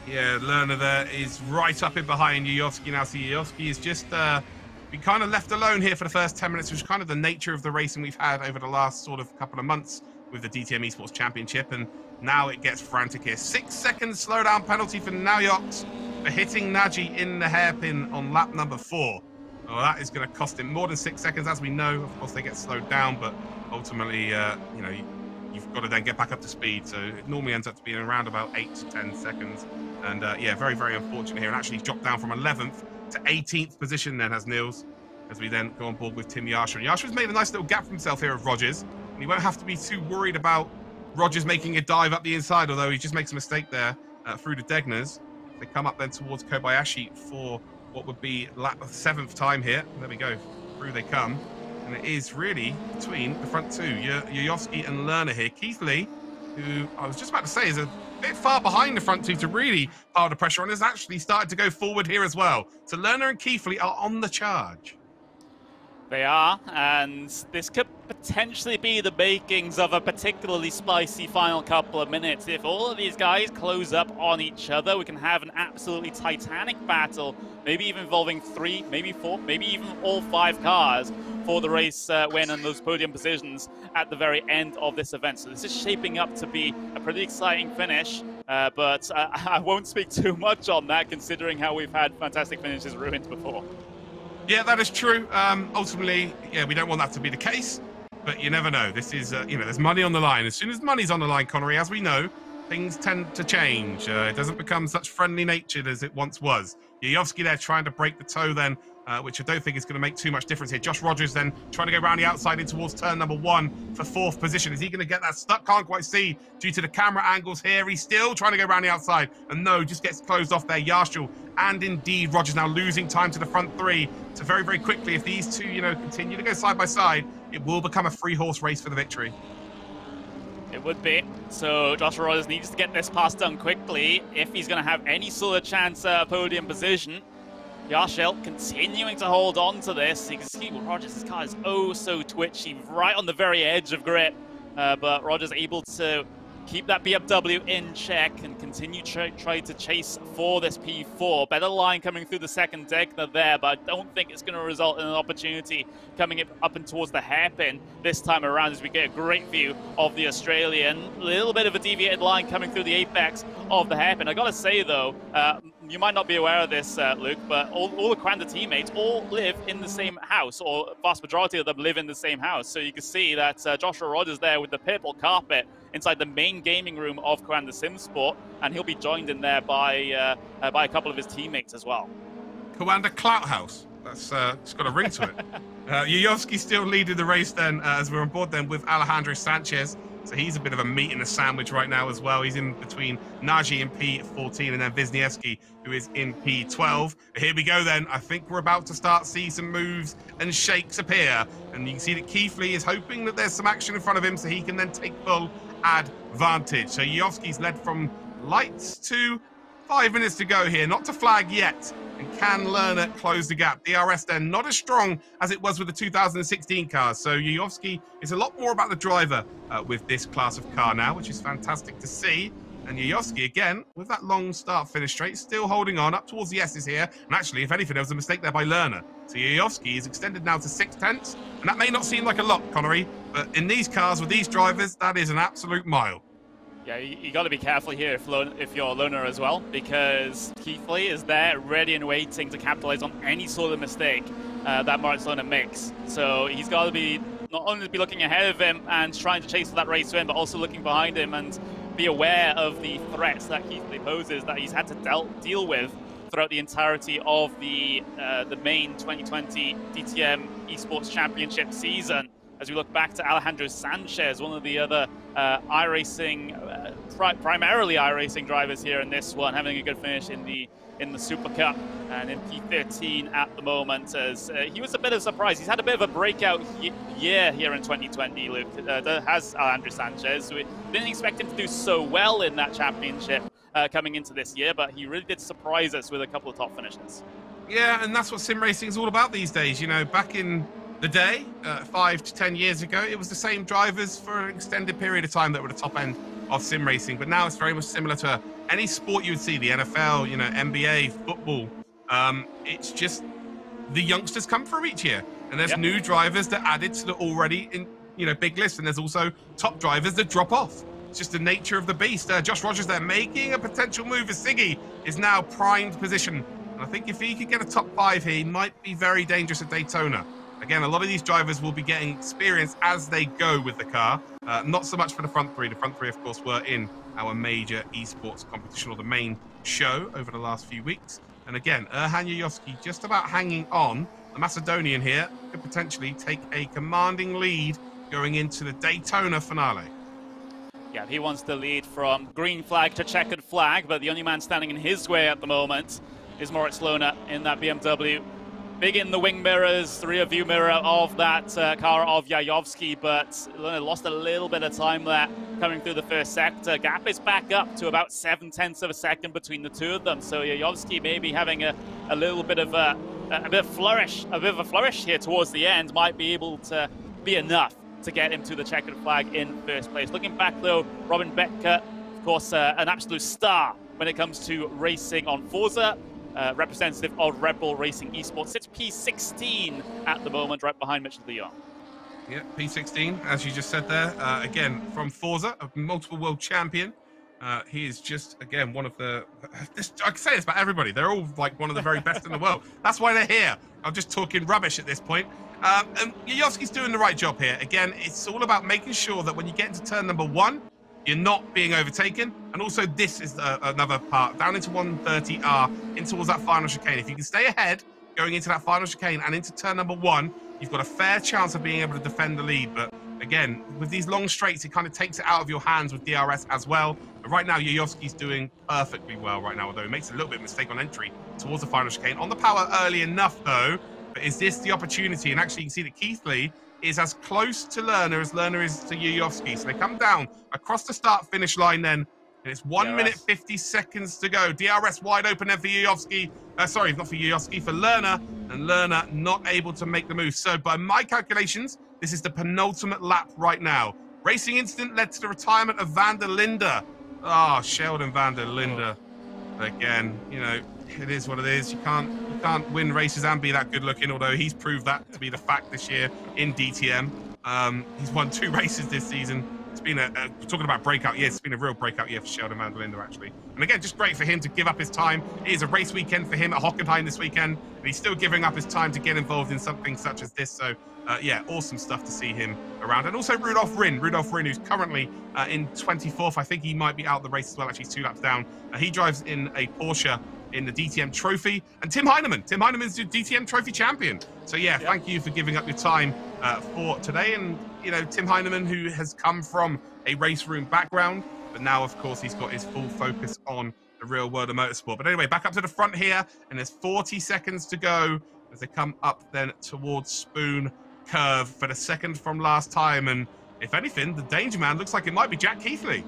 Yeah, Lohner there is right up in behind Yayovsky now. So Yayovsky is just been kind of left alone here for the first 10 minutes, which is kind of the nature of the racing we've had over the last sort of couple of months with the DTM Esports Championship, and now it gets frantic here. 6-second slowdown penalty for Nayox for hitting Nagy in the hairpin on lap number 4. Well, that is going to cost him more than 6 seconds, as we know. Of course, they get slowed down, but ultimately, you know, you've got to then get back up to speed. So it normally ends up to be around about 8 to 10 seconds. And yeah, very, very unfortunate here. And actually dropped down from 11th to 18th position then as Nils, as we then go on board with Tim Jarschel. And Jarschel's made a nice little gap for himself here of Rogers, and he won't have to be too worried about Rogers making a dive up the inside, although he just makes a mistake there through the Degners. They come up then towards Kobayashi for what would be lap 7th time here. There we go, through they come. And it is really between the front two, Yayovsky and Lerner here. Keith Lee, who I was just about to say is a bit far behind the front two to really pile the pressure on, has actually started to go forward here as well. So Lerner and Keithley are on the charge. They are, and this could potentially be the makings of a particularly spicy final couple of minutes. If all of these guys close up on each other, we can have an absolutely titanic battle, maybe even involving 3, maybe 4, maybe even all 5 cars for the race win and those podium positions at the very end of this event. So this is shaping up to be a pretty exciting finish, but I won't speak too much on that, considering how we've had fantastic finishes ruined before. Yeah, that is true. Ultimately, yeah, we don't want that to be the case, but you never know. This is, you know, there's money on the line. As soon as money's on the line, Connery, as we know, things tend to change. It doesn't become such friendly-natured as it once was. Yayovsky there trying to break the toe then, which I don't think is going to make too much difference here. Josh Rogers then trying to go around the outside in towards turn number 1 for 4th position. Is he going to get that stuck? Can't quite see due to the camera angles here. He's still trying to go around the outside, and no, just gets closed off there. Jarschel and indeed Rogers now losing time to the front 3. So very, very quickly, if these two, you know, continue to go side by side, it will become a 3-horse race for the victory. It would be. So Josh Rogers needs to get this pass done quickly if he's going to have any sort of chance at podium position. Jarschel continuing to hold on to this. You can see Rogers' car is oh so twitchy, right on the very edge of grip. But Rogers able to keep that BMW in check and continue try to chase for this P4. Better line coming through the second Degner there, but I don't think it's going to result in an opportunity coming up and towards the hairpin this time around, as we get a great view of the Australian. A little bit of a deviated line coming through the apex of the hairpin. I got to say, though, you might not be aware of this, Luke, but all the Quanta teammates all live in the same house, or vast majority of them live in the same house. So you can see that Joshua Rogers there with the purple carpet inside the main gaming room of Quanta SimSport, and he'll be joined in there by a couple of his teammates as well. Quanta Clout House. That's it's got a ring to it. Yayovsky still leading the race then, as we're on board then with Alejandro Sanchez. So he's a bit of a meat in the sandwich right now as well. He's in between Najee in P14 and then Wisniewski, who is in P12. Here we go then. I think we're about to start to see some moves and shakes appear. And you can see that Keithley is hoping that there's some action in front of him so he can then take full advantage. So Yovski's led from lights to 5 minutes to go here. Not to flag yet. And can Lerner close the gap? DRS then not as strong as it was with the 2016 cars. So Yujovski is a lot more about the driver with this class of car now, which is fantastic to see. And Yujovski again, with that long start finish straight, still holding on up towards the S's here. And actually, if anything, there was a mistake there by Lerner. So Yujovski is extended now to 6 tenths. And that may not seem like a lot, Connery, but in these cars with these drivers, that is an absolute mile. Yeah, you got to be careful here if you're a loner as well, because Keithley is there ready and waiting to capitalize on any sort of mistake that Moritz Lerner makes. So he's got to be not only be looking ahead of him and trying to chase for that race win, but also looking behind him and be aware of the threats that Keithley poses that he's had to deal with throughout the entirety of the main 2020 DTM Esports Championship season. As we look back to Alejandro Sanchez, one of the other iRacing, primarily iRacing drivers here in this one, having a good finish in the Super Cup and in P13 at the moment. As he was a bit of a surprise. He's had a bit of a breakout year here in 2020, Luke, has Alejandro Sanchez. We didn't expect him to do so well in that championship coming into this year, but he really did surprise us with a couple of top finishes. Yeah, and that's what sim racing is all about these days. You know, back in the day, 5 to 10 years ago, it was the same drivers for an extended period of time that were the top end of sim racing. But now it's very much similar to any sport you would see, the NFL, you know, NBA, football. It's just the youngsters come from each year. And there's new drivers that added to the already, big list. And there's also top drivers that drop off. It's just the nature of the beast. Josh Rogers there making a potential move as Siggy is now primed position. And I think if he could get a top 5 here, he might be very dangerous at Daytona. Again, a lot of these drivers will be getting experience as they go with the car. Not so much for the front three. The front three, of course, were in our major esports competition, or the main show, over the last few weeks. And again, Erhan Yujovski just about hanging on. The Macedonian here could potentially take a commanding lead going into the Daytona finale. Yeah, he wants the lead from green flag to checkered flag, but the only man standing in his way at the moment is Moritz Lerner in that BMW. Big in the wing mirrors, the rear view mirror of that car of Yujovski, but Lerner lost a little bit of time there coming through the first sector. Gap is back up to about 0.7 of a second between the two of them, so Yujovski maybe having a little bit of a flourish here towards the end might be able to be enough to get him to the checkered flag in first place. Looking back though, Robin Becker, of course, an absolute star when it comes to racing on Forza. Representative of Red Bull Racing Esports. It's P16 at the moment, right behind Mitchell de Jong. Yeah, P16, as you just said there. Again, from Forza, a multiple world champion. He is just, again, one of the... I can say this about everybody. They're all, like, one of the very best in the world. That's why they're here. I'm just talking rubbish at this point. And Yujovski's doing the right job here. Again, it's all about making sure that when you get into turn number 1, you're not being overtaken. And also this is another part, down into 130R, in towards that final chicane. If you can stay ahead going into that final chicane and into turn number 1, you've got a fair chance of being able to defend the lead. But again, with these long straights, it kind of takes it out of your hands with DRS as well. But right now, Yujovski's doing perfectly well right now, although he makes a little bit of mistake on entry towards the final chicane. On the power early enough though, but is this the opportunity? And actually you can see that Keithley is as close to Lerner as Lerner is to Yujovski. So they come down across the start-finish line then, and it's 1 minute, 50 seconds to go. DRS wide open then for Yujovski. Sorry, not for Yujovski, for Lerner, and Lerner not able to make the move. So by my calculations, this is the penultimate lap right now. Racing incident led to the retirement of van der Linde. Ah, oh, Sheldon van der Linde. Again, you know, it is what it is. You can't win races and be that good looking, although he's proved that to be the fact this year in DTM. He's won 2 races this season. It's been talking about breakout year, it's been a real breakout year for Sheldon van der Linde, actually. And again, just great for him to give up his time. It is a race weekend for him at Hockenheim this weekend, and he's still giving up his time to get involved in something such as this. So yeah, awesome stuff to see him around. And also Rudolf Rinn, who's currently in 24th. I think he might be out of the race as well, actually. He's 2 laps down. He drives in a Porsche in the DTM Trophy. And Tim Heinemann. Tim Heinemann's the DTM Trophy champion. So yeah, thank you for giving up your time for today. And, you know, Tim Heineman, who has come from a race room background, but now, of course, he's got his full focus on the real world of motorsport. But anyway, back up to the front here, and there's 40 seconds to go as they come up then towards Spoon Curve for the second from last time. And if anything, the danger man looks like it might be Jack Keighley.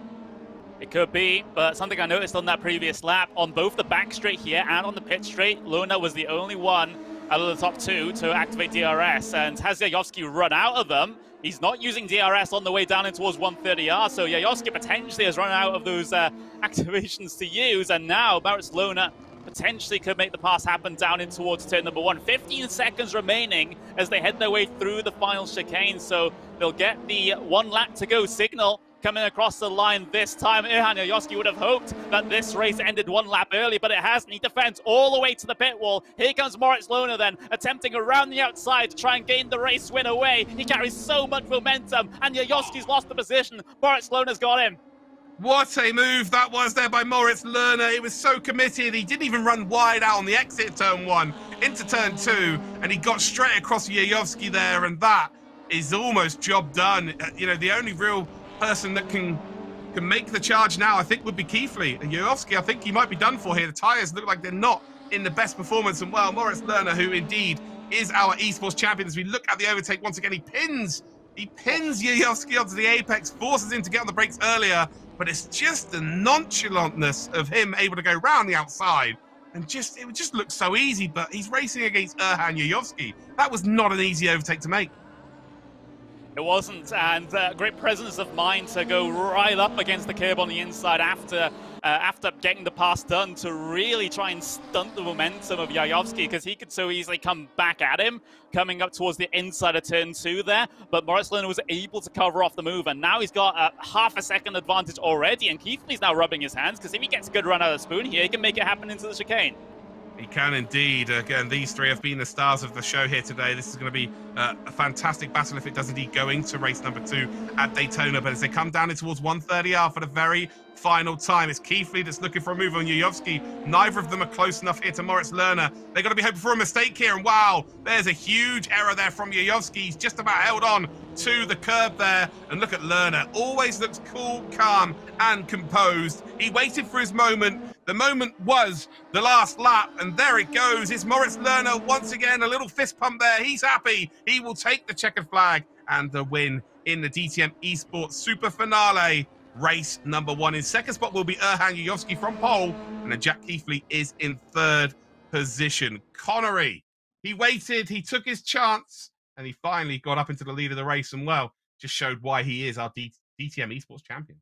It could be, but something I noticed on that previous lap, on both the back straight here and on the pit straight, Lona was the only one out of the top two to activate DRS, and has Yajowski run out of them? He's not using DRS on the way down in towards 130R, so Yajowski potentially has run out of those activations to use, and now Maurits Lona potentially could make the pass happen down in towards turn number one. 15 seconds remaining as they head their way through the final chicane, so they'll get the one lap to go signal coming across the line this time. Erhan Yajowski would have hoped that this race ended one lap early, but it hasn't. He defends all the way to the pit wall. Here comes Maurits Lona then, attempting around the outside to try and gain the race win away. He carries so much momentum, and Yajowski's lost the position. Maurits Lona's got him. What a move that was there by Maurits Lona. It was so committed. He didn't even run wide out on the exit turn one into turn two, and he got straight across Yajowski there, and that is almost job done. You know, the only real person that can make the charge now, I think, would be Keighley. And Yajowski, I think he might be done for here. The tyres look like they're not in the best performance. And, well, Maurits Lona, who indeed is our esports champion, as we look at the overtake once again, he pins Yajowski onto the apex, forces him to get on the brakes earlier, but it's just the nonchalantness of him able to go round the outside. And just, it just looks so easy, but he's racing against Erhan Yajowski. That was not an easy overtake to make. It wasn't, and great presence of mind to go right up against the curb on the inside after getting the pass done to really try and stunt the momentum of Yajowski, because he could so easily come back at him, coming up towards the inside of turn two there. But Maurits Lona was able to cover off the move, and now he's got a half a second advantage already, and Keithley's now rubbing his hands, because if he gets a good run out of the spoon here, he can make it happen into the chicane. He can indeed. Again, these three have been the stars of the show here today. This is going to be a fantastic battle if it does indeed go into race number two at Daytona. But as they come down in towards 130R for the very final time, it's Keighley that's looking for a move on Yajowski. Neither of them are close enough here to Maurits Lona. They've got to be hoping for a mistake here. And wow, there's a huge error there from Yajowski. He's just about held on to the curb there. And look at Lona. Always looks cool, calm, and composed. He waited for his moment. The moment was the last lap, and there it goes. It's Maurits Lona once again, a little fist pump there. He's happy. He will take the checkered flag and the win in the DTM Esports Super Finale, race number one. In second spot will be Erhan Yajowski from pole, and then Jack Keighley is in third position. Connery, he waited, he took his chance, and he finally got up into the lead of the race, and, well, just showed why he is our DTM Esports champion.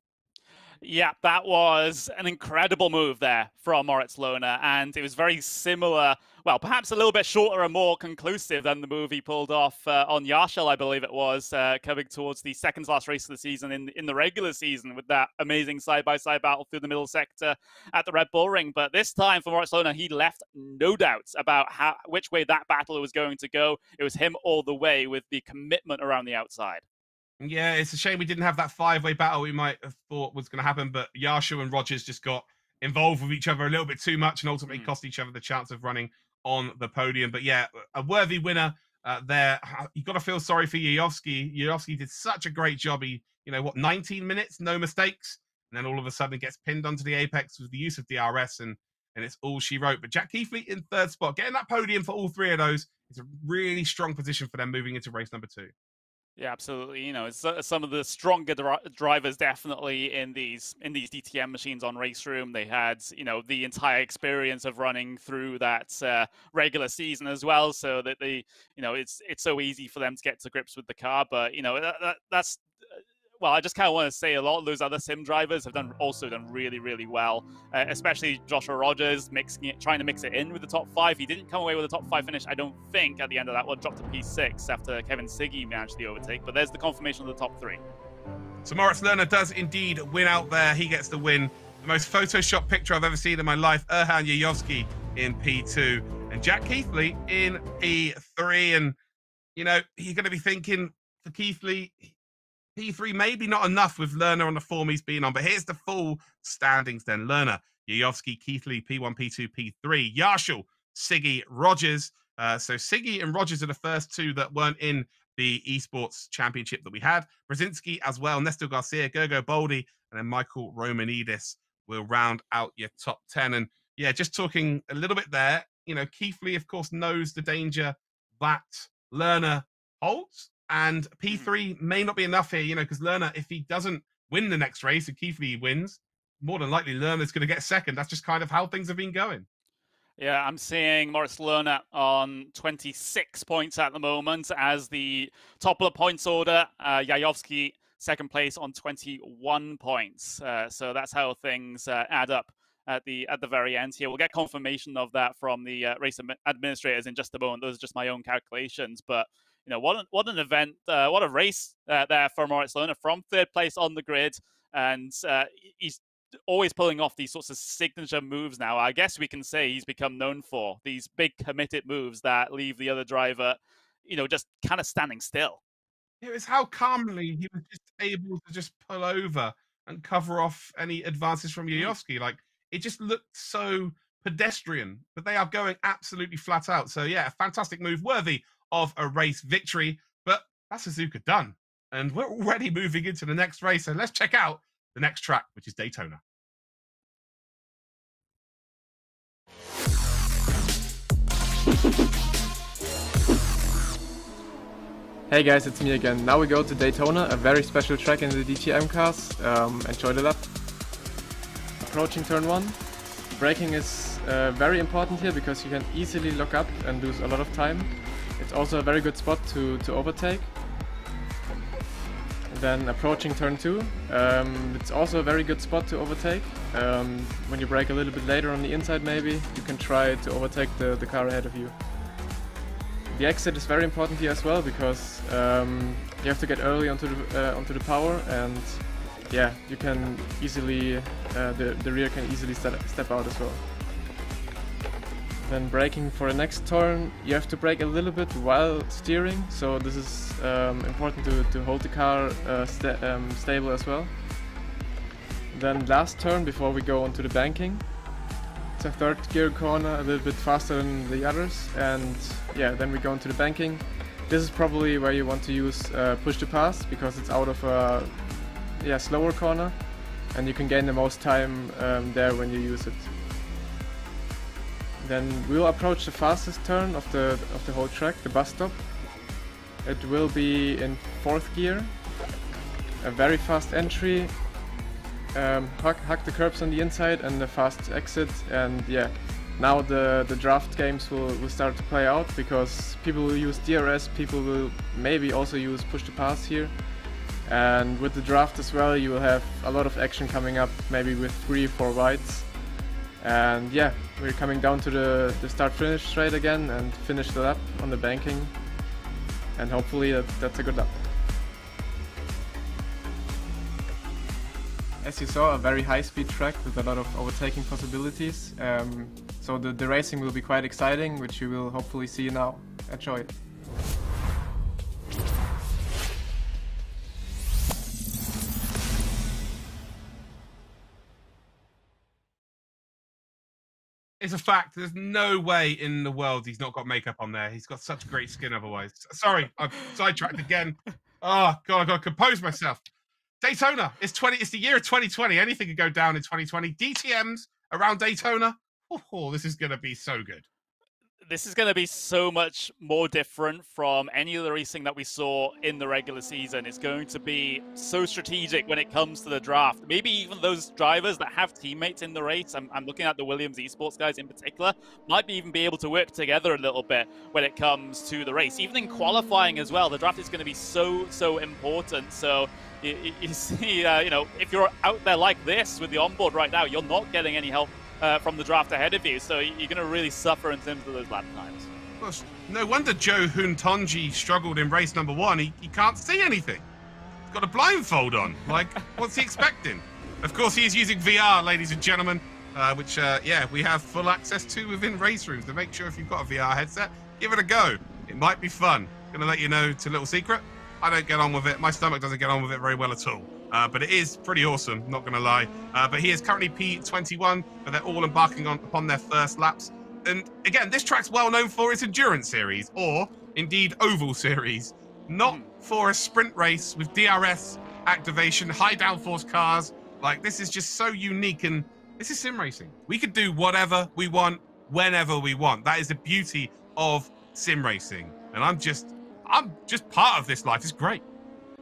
Yeah, that was an incredible move there from Maurits Lona, and it was very similar, well, perhaps a little bit shorter and more conclusive than the move he pulled off on Yarshall, I believe it was, coming towards the second last race of the season in the regular season, with that amazing side-by-side battle through the middle sector at the Red Bull Ring. But this time for Maurits Lona, he left no doubts about which way that battle was going to go. It was him all the way with the commitment around the outside. Yeah, it's a shame we didn't have that five-way battle we might have thought was going to happen, but Yarshu and Rogers just got involved with each other a little bit too much and ultimately cost each other the chance of running on the podium. But yeah, a worthy winner there. You've got to feel sorry for Yajowski. Yajowski did such a great job. He, you know, what, 19 minutes, no mistakes, and then all of a sudden gets pinned onto the apex with the use of DRS, and it's all she wrote. But Jack Keighley in third spot, getting that podium for all three of those is a really strong position for them moving into race number two. Yeah, absolutely. You know, it's some of the stronger drivers definitely in these DTM machines on Race Room. They had, you know, the entire experience of running through that regular season as well, so that they, you know, it's so easy for them to get to grips with the car. But, you know, that's well, I just kind of want to say a lot of those other sim drivers have also done really, really well, especially Joshua Rogers, trying to mix it in with the top five. He didn't come away with a top five finish, I don't think, at the end of that one. Dropped to P6 after Kevin Sigge managed the overtake, but there's the confirmation of the top three. So Maurits Lona does indeed win out there. He gets the win. The most Photoshop picture I've ever seen in my life, Erhan Yajowski in P2 and Jack Keighley in P3. And, you know, you're going to be thinking for Keighley, P3 maybe not enough with Lona on the form he's been on, but here's the full standings then. Lona, Yajowski, Keighley, P1, P2, P3, Yarshall, Sigge, Rogers. So Sigge and Rogers are the first two that weren't in the esports championship that we had. Brzezinski as well, Nestor Garcia, Gergo Boldi, and then Michael Romanidis will round out your top 10. And yeah, just talking a little bit there, you know, Keith Lee, of course, knows the danger that Lerner holds, and P3 may not be enough here, you know, because Lerner, if he doesn't win the next race, if Keith Lee wins, more than likely Lerner's going to get second. That's just kind of how things have been going. Yeah, I'm seeing Moritz Lerner on 26 points at the moment as the toppler points order. Yayovsky second place on 21 points. So that's how things add up at the very end here. We'll get confirmation of that from the race administrators in just a moment. Those are just my own calculations, but you know, what an event, what a race there for Moritz Lerner from third place on the grid, and he's always pulling off these sorts of signature moves now. I guess we can say he's become known for these big committed moves that leave the other driver, you know, just kind of standing still. It was how calmly he was just able to just pull over and cover off any advances from Yayovsky. Like, it just looked so pedestrian, but they are going absolutely flat out. So yeah, a fantastic move, worthy of a race victory, but that's Suzuka done. And we're already moving into the next race. So let's check out the next track, which is Daytona. Hey guys, it's me again. Now we go to Daytona, a very special track in the DTM cars. Enjoy the lap. Approaching turn 1. Braking is very important here because you can easily lock up and lose a lot of time. It's also a very good spot to overtake. Then approaching turn 2, it's also a very good spot to overtake. When you brake a little bit later on the inside, maybe you can try to overtake the car ahead of you. The exit is very important here as well because you have to get early onto the power, and yeah, you can easily the rear can easily step out as well. Then braking for the next turn, you have to brake a little bit while steering, so this is important to hold the car stable as well. Then last turn before we go onto the banking, it's a third gear corner, a little bit faster than the others, and yeah, then we go into the banking. This is probably where you want to use push to pass because it's out of a slower corner, and you can gain the most time there when you use it. Then we'll approach the fastest turn of the whole track, the bus stop. It will be in 4th gear, a very fast entry, hack the curbs on the inside and a fast exit, and yeah, now the draft games will start to play out because people will use DRS, people will maybe also use push to pass here, and with the draft as well you will have a lot of action coming up, maybe with 3-4 wides. And yeah, we're coming down to the start-finish straight again and finish the lap on the banking. And hopefully that's a good lap. As you saw, a very high-speed track with a lot of overtaking possibilities. So the racing will be quite exciting, which you will hopefully see now. Enjoy it. It's a fact. There's no way in the world he's not got makeup on there. He's got such great skin otherwise. Sorry, I've sidetracked again. Oh, God, I've got to compose myself. Daytona. It's the year of 2020. Anything could go down in 2020. DTMs around Daytona. Oh, this is going to be so good. This is going to be so much more different from any of the racing that we saw in the regular season. It's going to be so strategic when it comes to the draft. Maybe even those drivers that have teammates in the race, I'm looking at the Williams Esports guys in particular, might even be able to work together a little bit when it comes to the race. Even in qualifying as well, the draft is going to be so important. So you see, you know, if you're out there like this with the onboard right now, you're not getting any help from the draft ahead of you, so you're going to really suffer in terms of those lap times. Well, no wonder Joe Huntonji struggled in race number 1. He can't see anything. He's got a blindfold on. Like, what's he expecting? Of course, he is using VR, ladies and gentlemen, which, yeah, we have full access to within race rooms. So make sure if you've got a VR headset, give it a go. It might be fun. Going to let you know, it's a little secret. I don't get on with it. My stomach doesn't get on with it very well at all. But it is pretty awesome, not going to lie. But he is currently P21, but they're all embarking upon their first laps. And again, this track's well known for its endurance series, or indeed oval series. Not for a sprint race with DRS activation, high downforce cars. Like, this is just so unique, and this is sim racing. We could do whatever we want, whenever we want. That is the beauty of sim racing. And I'm just part of this life. It's great.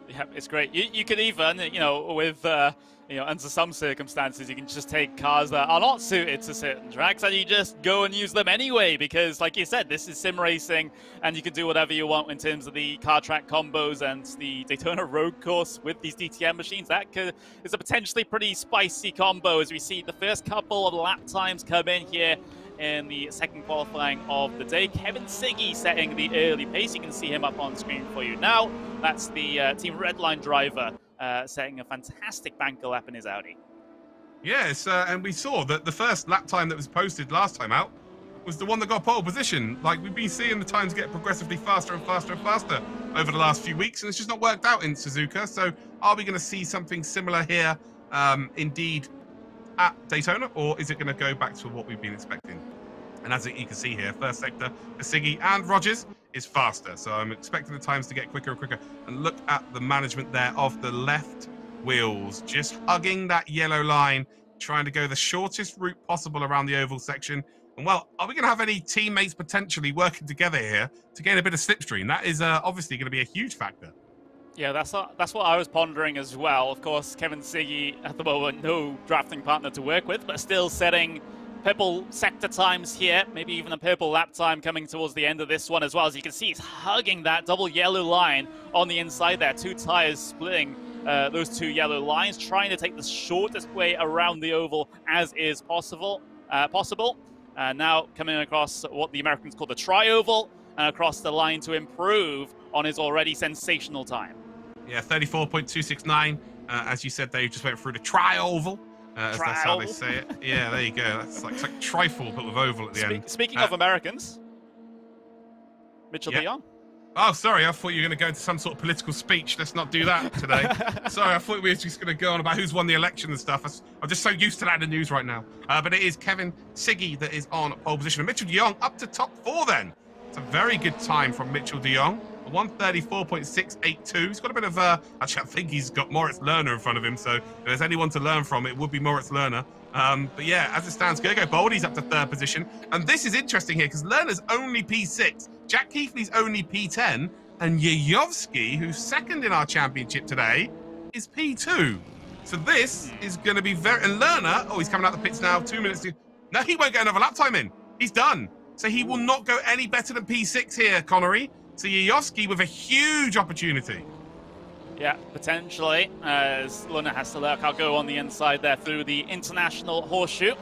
Yeah, it's great. You can even, you know, with, you know, under some circumstances, you can just take cars that are not suited to certain tracks and you just go and use them anyway, because like you said, this is sim racing and you can do whatever you want in terms of the car track combos and the Daytona road course with these DTM machines. That could, is a potentially pretty spicy combo as we see the first couple of lap times come in here in the second qualifying of the day. Kevin Siggy setting the early pace. You can see him up on screen for you now. That's the Team Redline driver setting a fantastic banker lap in his Audi. Yes, and we saw that the first lap time that was posted last time out was the one that got pole position. Like, we've been seeing the times get progressively faster and faster and faster over the last few weeks, and it's just not worked out in Suzuka. So are we going to see something similar here indeed at Daytona, or is it going to go back to what we've been expecting? And as you can see here, first sector for Siggy and Rogers is faster, so I'm expecting the times to get quicker and quicker. And look at the management there of the left wheels, just hugging that yellow line, trying to go the shortest route possible around the oval section. And well, are we going to have any teammates potentially working together here to gain a bit of slipstream? That is obviously going to be a huge factor. Yeah, that's what I was pondering as well. Of course, Kevin Siggy at the moment, no drafting partner to work with, but still setting purple sector times here. Maybe even a purple lap time coming towards the end of this one as well. As you can see, he's hugging that double yellow line on the inside there. Two tires splitting those two yellow lines, trying to take the shortest way around the oval as is possible. Now coming across what the Americans call the tri-oval and across the line to improve on his already sensational time. Yeah, 34.269. As you said, they just went through the tri-oval. As that's how they say it. Yeah, there you go. That's like, it's like trifle, but with oval at the end. Speaking of Americans, Mitchell DeYoung. Oh, sorry. I thought you were going to go into some sort of political speech. Let's not do that today. Sorry, I thought we were just going to go on about who's won the election and stuff. I'm just so used to that in the news right now. But it is Kevin Siggy that is on pole position. And Mitchell DeYoung up to top four then. It's a very good time from Mitchell DeYoung. 134.682. He's got a bit of actually, I think he's got Moritz Lerner in front of him, so if there's anyone to learn from, it would be Moritz Lerner. But yeah, as it stands, Gergo Boldi's up to third position. And this is interesting here, because Lerner's only P6, Jack Keithley's only P10, and Yajovski, who's second in our championship today, is P2. So this is going to be very... And Lerner, oh, he's coming out the pits now, 2 minutes to... No, he won't get another lap time in. He's done. So he will not go any better than P6 here, Connery. So Yajovski with a huge opportunity. Yeah, potentially, as Lerner has to lurk. I'll go on the inside there through the international horseshoe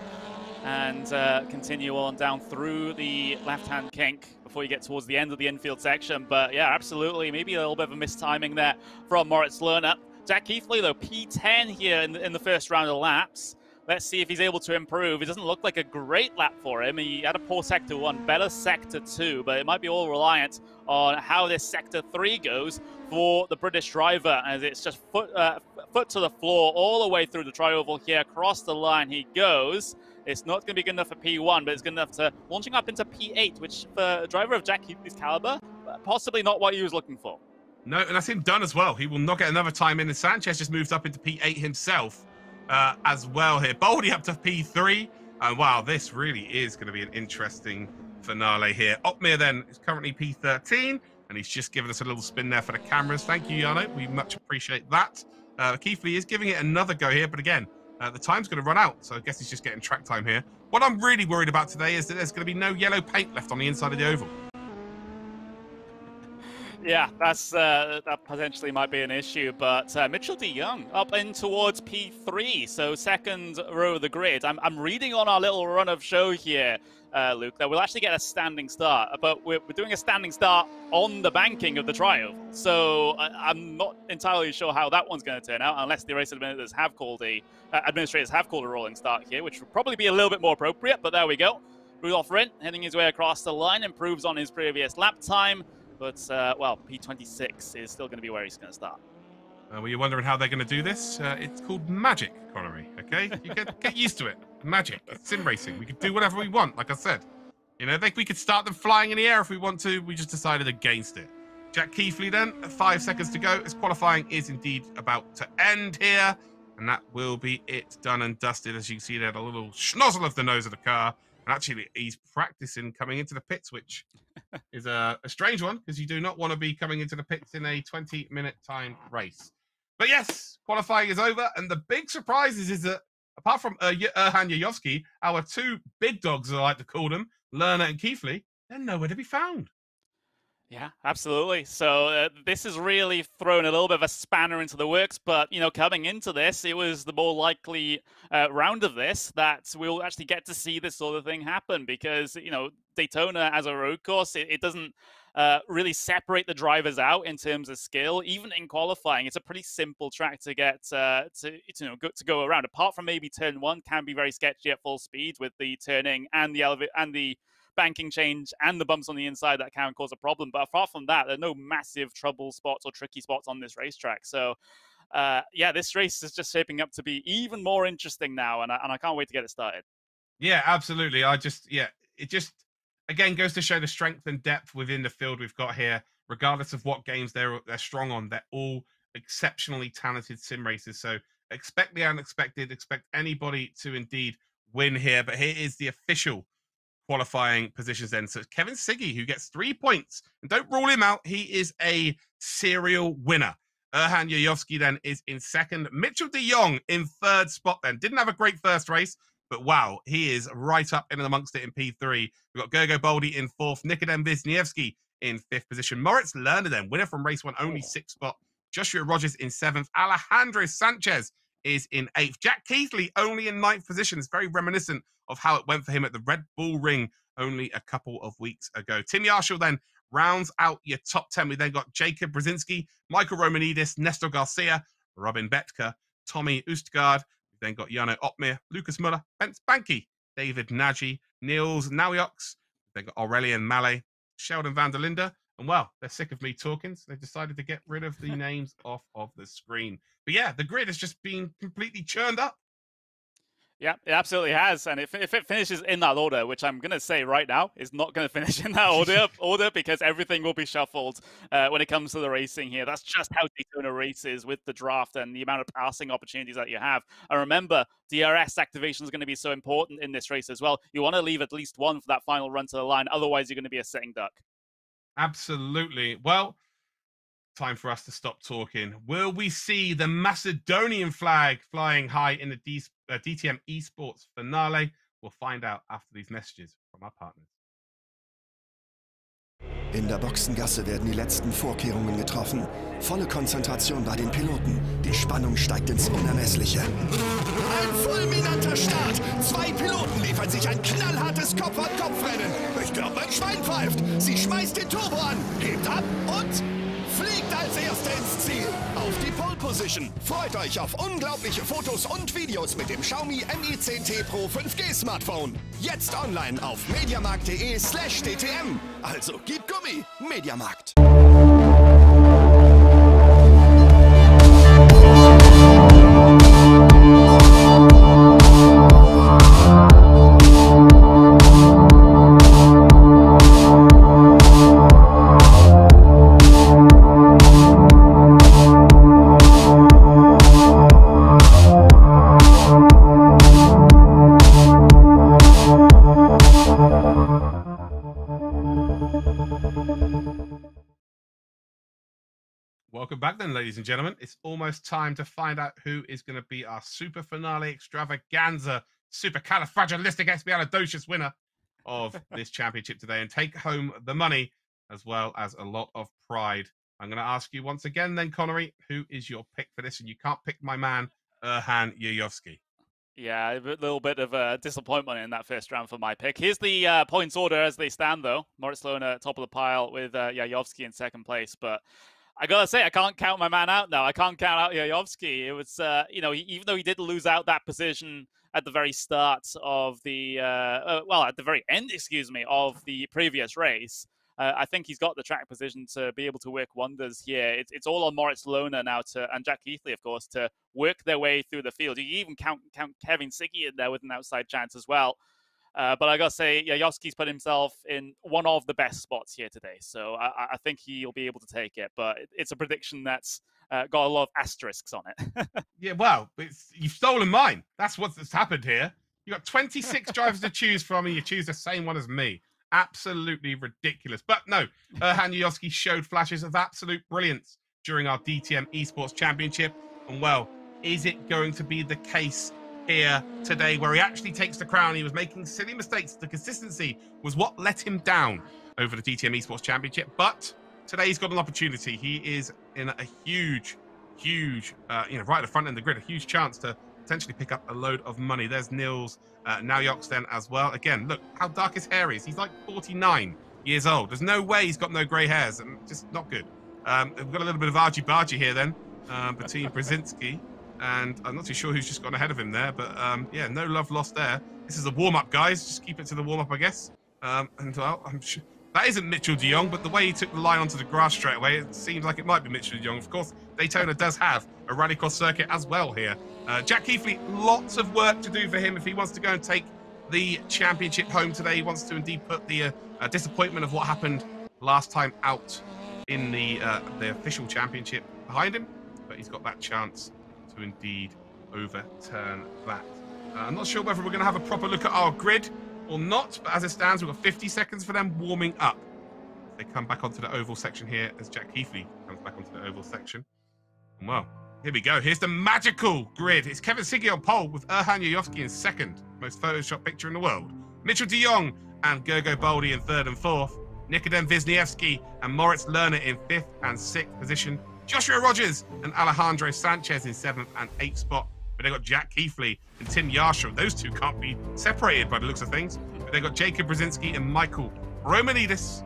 and continue on down through the left-hand kink before you get towards the end of the infield section. But yeah, absolutely, maybe a little bit of a mistiming there from Moritz Lerner. Jack Keithley, though, P10 here in the first round of laps. Let's see if he's able to improve. It doesn't look like a great lap for him. He had a poor Sector 1, better Sector 2, but it might be all reliant on how this Sector 3 goes for the British driver, as it's just foot to the floor all the way through the tri-oval here. Across the line he goes. It's not going to be good enough for P1, but it's good enough to launching up into P8, which for a driver of Jack Keithley's caliber, possibly not what he was looking for. No, and that's him done as well. He will not get another time in, and Sanchez just moves up into P8 himself. As well here. Boldy up to P3. And wow, this really is going to be an interesting finale here. Opmir then is currently P13, and he's just given us a little spin there for the cameras. Thank you, Jarno. We much appreciate that. Keithley is giving it another go here, but again, the time's going to run out, so I guess he's just getting track time here. What I'm really worried about today is that there's going to be no yellow paint left on the inside of the oval. Yeah, that's that potentially might be an issue, but Mitchell DeYoung up in towards P3, so second row of the grid. I'm reading on our little run of show here, Luke, that we'll actually get a standing start, but we're doing a standing start on the banking of the tri-oval. So I'm not entirely sure how that one's going to turn out, unless the race administrators have called a rolling start here, which would probably be a little bit more appropriate, but there we go. Rudolf Rindt heading his way across the line, improves on his previous lap time. But, well, P26 is still going to be where he's going to start. Well, you're wondering how they're going to do this? It's called magic, Connery, okay? You get used to it. Magic. It's sim racing. We could do whatever we want, like I said. You know, we could start them flying in the air if we want to. We just decided against it. Jack Keighley then, 5 seconds to go, as qualifying is indeed about to end here. And that will be it, done and dusted. As you can see there, the little schnozzle of the nose of the car. And actually, he's practicing coming into the pits, which is a strange one, because you do not want to be coming into the pits in a 20-minute time race. But yes, qualifying is over. And the big surprise is that, apart from Erhan Yayovsky, our two big dogs, as I like to call them, Lerner and Keighley, they're nowhere to be found. Yeah, absolutely. So this has really thrown a little bit of a spanner into the works. But, you know, coming into this, it was the more likely round of this that we'll actually get to see this sort of thing happen, because, you know, Daytona as a road course, it doesn't really separate the drivers out in terms of skill. Even in qualifying, it's a pretty simple track to get to go around. Apart from maybe turn one can be very sketchy at full speed with the turning and the banking change and the bumps on the inside that can cause a problem. But apart from that, there are no massive trouble spots or tricky spots on this racetrack. So, yeah, this race is just shaping up to be even more interesting now, and I can't wait to get it started. Yeah, absolutely. It just, again, goes to show the strength and depth within the field we've got here. Regardless of what games they're strong on, they're all exceptionally talented sim racers. So expect the unexpected, expect anybody to indeed win here. But here is the official qualifying positions then. So Kevin Sigge, who gets 3 points, and don't rule him out, he is a serial winner. Erhan Yayovsky then is in second. Mitchell de Jong in third spot then. Didn't have a great first race, but wow, he is right up in and amongst it in P3. We've got Gergo Boldi in fourth, Nikodem Wisniewski in fifth position. Moritz Lerner then, winner from race one, only sixth spot. Joshua Rogers in seventh. Alejandro Sanchez is in eighth. Jack Keighley only in ninth position. It's very reminiscent of how it went for him at the Red Bull Ring only a couple of weeks ago. Tim Yarshall then rounds out your top 10. We then got Jacob Brzezinski, Michael Romanidis, Nestor Garcia, Robin Bethke, Tommy Østergaard. We then got Jarno Oppmeyer, Lucas Müller, Bence Banki, David Nagy, Niels Naujoks. Then got Aurelien Mallet, Sheldon van der Linde. And well, they're sick of me talking, so they've decided to get rid of the names off of the screen. But yeah, the grid has just been completely churned up. Yeah, it absolutely has. And if it finishes in that order, which I'm going to say right now is not going to finish in that order because everything will be shuffled when it comes to the racing here. That's just how Daytona races with the draft and the amount of passing opportunities that you have. And remember, DRS activation is going to be so important in this race as well. You want to leave at least one for that final run to the line. Otherwise, you're going to be a sitting duck. Absolutely. Well, time for us to stop talking. Will we see the Macedonian flag flying high in the DTM esports finale? We'll find out after these messages from our partners. In der Boxengasse werden die letzten Vorkehrungen getroffen. Volle Konzentration bei den Piloten. Die Spannung steigt ins Unermessliche. Ein fulminanter Start. 2 Piloten liefern sich ein knallhartes Kopf-an-Kopf-Rennen. Ich glaube, mein Schwein pfeift. Sie schmeißt den Turbo an, hebt ab und fliegt als Erste ins Ziel. Auf die Pole Position. Freut euch auf unglaubliche Fotos und Videos mit dem Xiaomi Mi 10T Pro 5G Smartphone. Jetzt online auf mediamarkt.de/dtm. Also gib Gummi, Mediamarkt. Welcome back then, ladies and gentlemen. It's almost time to find out who is going to be our super finale extravaganza, supercalifragilisticexpialidocious winner of this championship today, and take home the money as well as a lot of pride. I'm going to ask you once again then, Connery, who is your pick for this? And you can't pick my man, Erhan Yayovsky. Yeah, a little bit of a disappointment in that first round for my pick. Here's the points order as they stand, though. Moritz Lerner top of the pile with Yayovsky in second place, but I gotta say, I can't count my man out now. I can't count out Yayovsky. It was, even though he did lose out that position at the very start of the, at the very end, of the previous race, I think he's got the track position to be able to work wonders here. It's all on Moritz Lerner now and Jack Keighley, of course, to work their way through the field. You even count Kevin Sigge in there with an outside chance as well. But I got to say, Jaworski's put himself in one of the best spots here today. So I think he'll be able to take it. But it's a prediction that's got a lot of asterisks on it. Yeah, well, you've stolen mine. That's what's happened here. You've got 26 drivers to choose from, and you choose the same one as me. Absolutely ridiculous. But no, Erhan Jaworski showed flashes of absolute brilliance during our DTM Esports Championship. And, well, is it going to be the case here today where he actually takes the crown? He was making silly mistakes. The consistency was what let him down over the DTM Esports Championship. But today he's got an opportunity. He is in a huge, right at the front end of the grid, a huge chance to potentially pick up a load of money. There's Nils Naujoks then as well. Again, look how dark his hair is. He's like 49 years old. There's no way he's got no grey hairs. Just not good. We've got a little bit of argy-bargy here then between Brzezinski and I'm not too sure who's just gone ahead of him there. But yeah, no love lost there. This is a warm-up, guys. Just keep it to the warm-up, I guess. And well, I'm sure that isn't Mitchell de Jong, but the way he took the line onto the grass straight away, it seems like it might be Mitchell de Jong. Of course, Daytona does have a rallycross circuit as well here. Jack Keighley, lots of work to do for him if he wants to go and take the championship home today. He wants to indeed put the disappointment of what happened last time out in the official championship behind him, but he's got that chance to indeed overturn that. I'm not sure whether we're going to have a proper look at our grid or not, but as it stands, we've got 50 seconds for them warming up. They come back onto the oval section here as Jack Keighley comes back onto the oval section. And well, here we go. Here's the magical grid. It's Kevin Sigge on pole with Erhan Jaworski in second. Most photoshopped picture in the world. Mitchell de Jong and Gergo Baldi in third and fourth. Nikodem Wisniewski and Moritz Lerner in fifth and sixth position. Joshua Rogers and Alejandro Sanchez in seventh and eighth spot. But they've got Jack Keighley and Tim Yarshall. Those two can't be separated by the looks of things. But they've got Jacob Brzezinski and Michael Romanidis,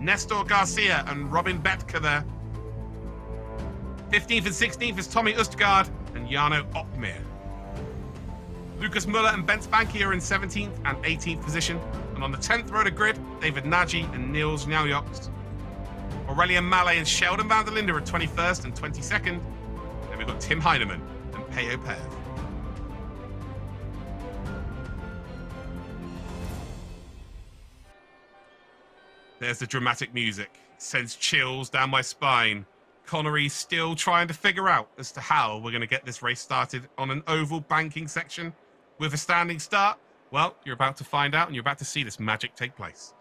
Nestor Garcia and Robin Betka there. 15th and 16th is Tommy Østergaard and Jarno Oppmeer. Lucas Müller and Bent Banki are in 17th and 18th position. And on the 10th rotor grid, David Nagy and Nils Naujoks. Aurelien Mallet and Sheldon van der Linde are 21st and 22nd. Then we've got Tim Heineman and Peyo Paev. There's the dramatic music. It sends chills down my spine. Connery's still trying to figure out as to how we're going to get this race started on an oval banking section with a standing start. Well, you're about to find out and you're about to see this magic take place.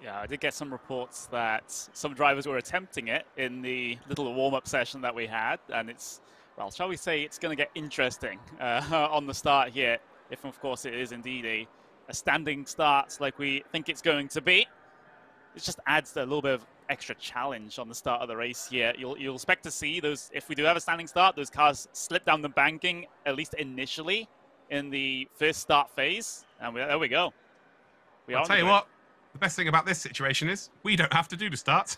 Yeah, I did get some reports that some drivers were attempting it in the little warm-up session that we had. And it's, well, shall we say it's going to get interesting on the start here. If, of course, it is indeed a standing start like we think it's going to be. It just adds a little bit of extra challenge on the start of the race here. You'll expect to see those, if we do have a standing start, those cars slip down the banking, at least initially, in the first start phase. And there we go. I'll tell you what, the best thing about this situation is we don't have to do the starts.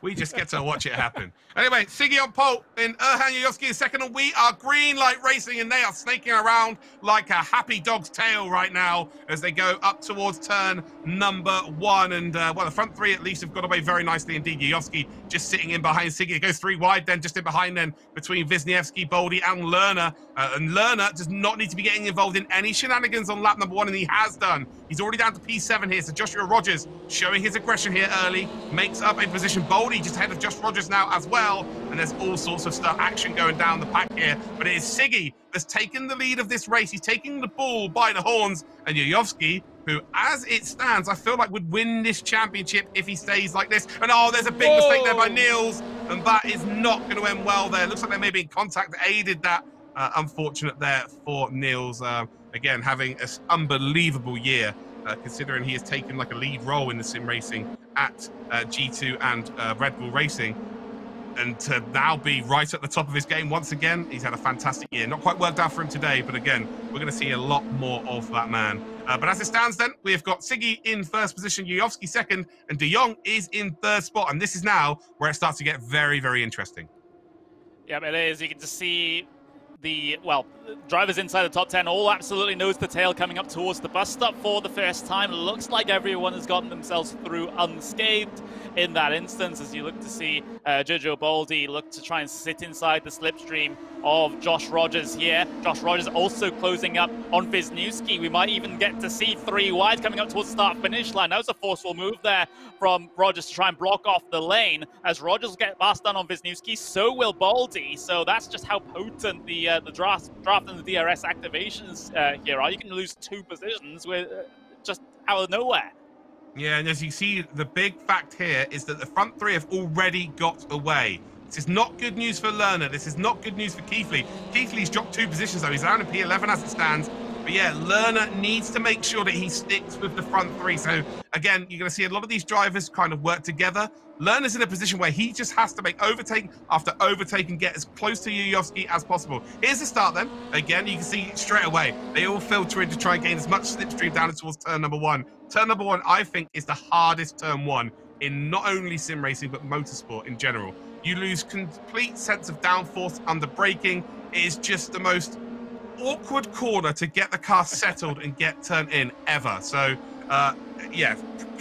We just get to watch it happen. Anyway, Sigge on pole and Erhan Jaworski in second, and we are green light racing, and they are snaking around like a happy dog's tail right now as they go up towards turn number one. And, well, the front three at least have got away very nicely indeed. Jaworski just sitting in behind Sigge. Goes three wide then, just in behind them between Wisniewski, Baldi and Lerner. And Lerner does not need to be getting involved in any shenanigans on lap number one, and he has done. He's already down to P7 here, so Joshua Rogers showing his aggression here early, makes up a position. Baldi just ahead of Josh Rogers now as well, and there's all sorts of stuff, action going down the pack here, but it is Sigge that's taken the lead of this race. He's taking the bull by the horns, and Jaworski, who as it stands, I feel like would win this championship if he stays like this, and oh, there's a big mistake there by Nils, and that is not going to end well there. Looks like they may be in contact that aided that. Unfortunate there for Nils, again, having an unbelievable year. Considering he has taken like a lead role in the sim racing at G2 and Red Bull Racing, and to now be right at the top of his game once again, he's had a fantastic year. Not quite worked out for him today, but again, we're going to see a lot more of that man. But as it stands then, we've got Sigge in first position, Jaworski second, and de Jong is in third spot. And this is now where it starts to get very, very interesting. Yeah, it is. You can just see drivers inside the top 10 all absolutely nose to tail coming up towards the bus stop for the first time. Looks like everyone has gotten themselves through unscathed. in that instance, as you look to see Jojo Baldi look to try and sit inside the slipstream of Josh Rogers here. Josh Rogers also closing up on Wisniewski. We might even get to see three wide coming up towards the start-finish line. That was a forceful move there from Rogers to try and block off the lane. As Rogers get passed down on Wisniewski, so will Baldi. So that's just how potent the draft and the DRS activations here are. You can lose two positions with just out of nowhere. Yeah, and as you see, the big fact here is that the front three have already got away. This is not good news for Lerner. This is not good news for Keithley. Keithley's dropped two positions, though. He's down in P11 as it stands. But yeah, Lerner needs to make sure that he sticks with the front three. So again, you're going to see a lot of these drivers kind of work together. Lerner's in a position where he just has to make overtake after overtake and get as close to Yujovski as possible. Here's the start then. Again, you can see straight away, they all filter in to try and gain as much slipstream down towards turn number one. Turn number one, I think, is the hardest turn one in not only sim racing, but motorsport in general. You lose complete sense of downforce under braking. It is just the most awkward corner to get the car settled and get turned in ever. So, yeah,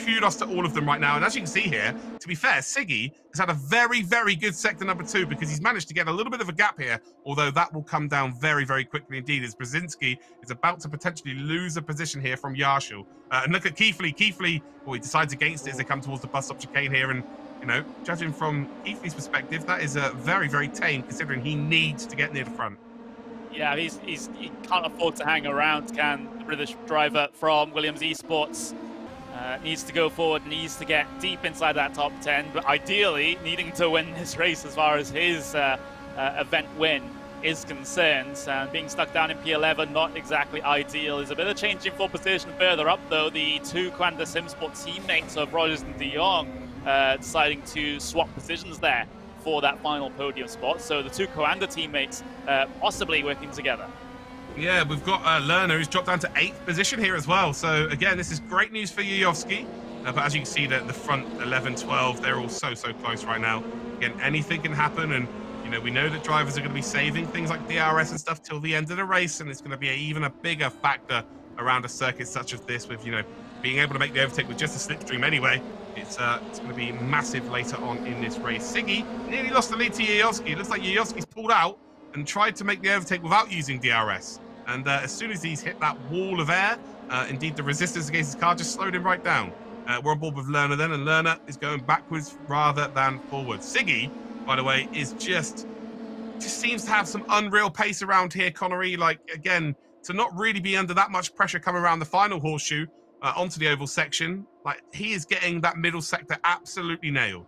kudos to all of them right now. And as you can see here, to be fair, Siggy has had a very, very good sector number two because he's managed to get a little bit of a gap here, although that will come down very, very quickly indeed as Brzezinski is about to potentially lose a position here from Yarshall. And look at Keithley. Keithley, well, he decides against it as they come towards the bus stop chicane here. And, you know, judging from Keithley's perspective, that is very, very tame considering he needs to get near the front. Yeah, he can't afford to hang around, can the British driver from Williams Esports. Needs to go forward, needs to get deep inside that top 10, but ideally needing to win this race as far as his event win is concerned. And being stuck down in P11, not exactly ideal. There's a bit of change in full position further up, though. The two Quanta Simsport teammates of Rogers and De Jong deciding to swap positions there for that final podium spot. So the two Coanda teammates possibly working together. Yeah, we've got Lerner who's dropped down to 8th position here as well. So again, this is great news for Yujovski. But as you can see, the front 11, 12, they're all so, so close right now. Again, anything can happen. And, you know, we know that drivers are going to be saving things like DRS and stuff till the end of the race. And it's going to be even a bigger factor around a circuit such as this with, you know, being able to make the overtake with just a slipstream anyway. It's going to be massive later on in this race. Siggy nearly lost the lead to Yujovski. It looks like Yujovski's pulled out and tried to make the overtake without using DRS. And as soon as he's hit that wall of air, indeed the resistance against his car just slowed him right down. We're on board with Lerner then, and Lerner is going backwards rather than forwards. Siggy, by the way, is just seems to have some unreal pace around here, Connery. Like, again, to not really be under that much pressure coming around the final horseshoe, onto the oval section, like he is getting that middle sector absolutely nailed.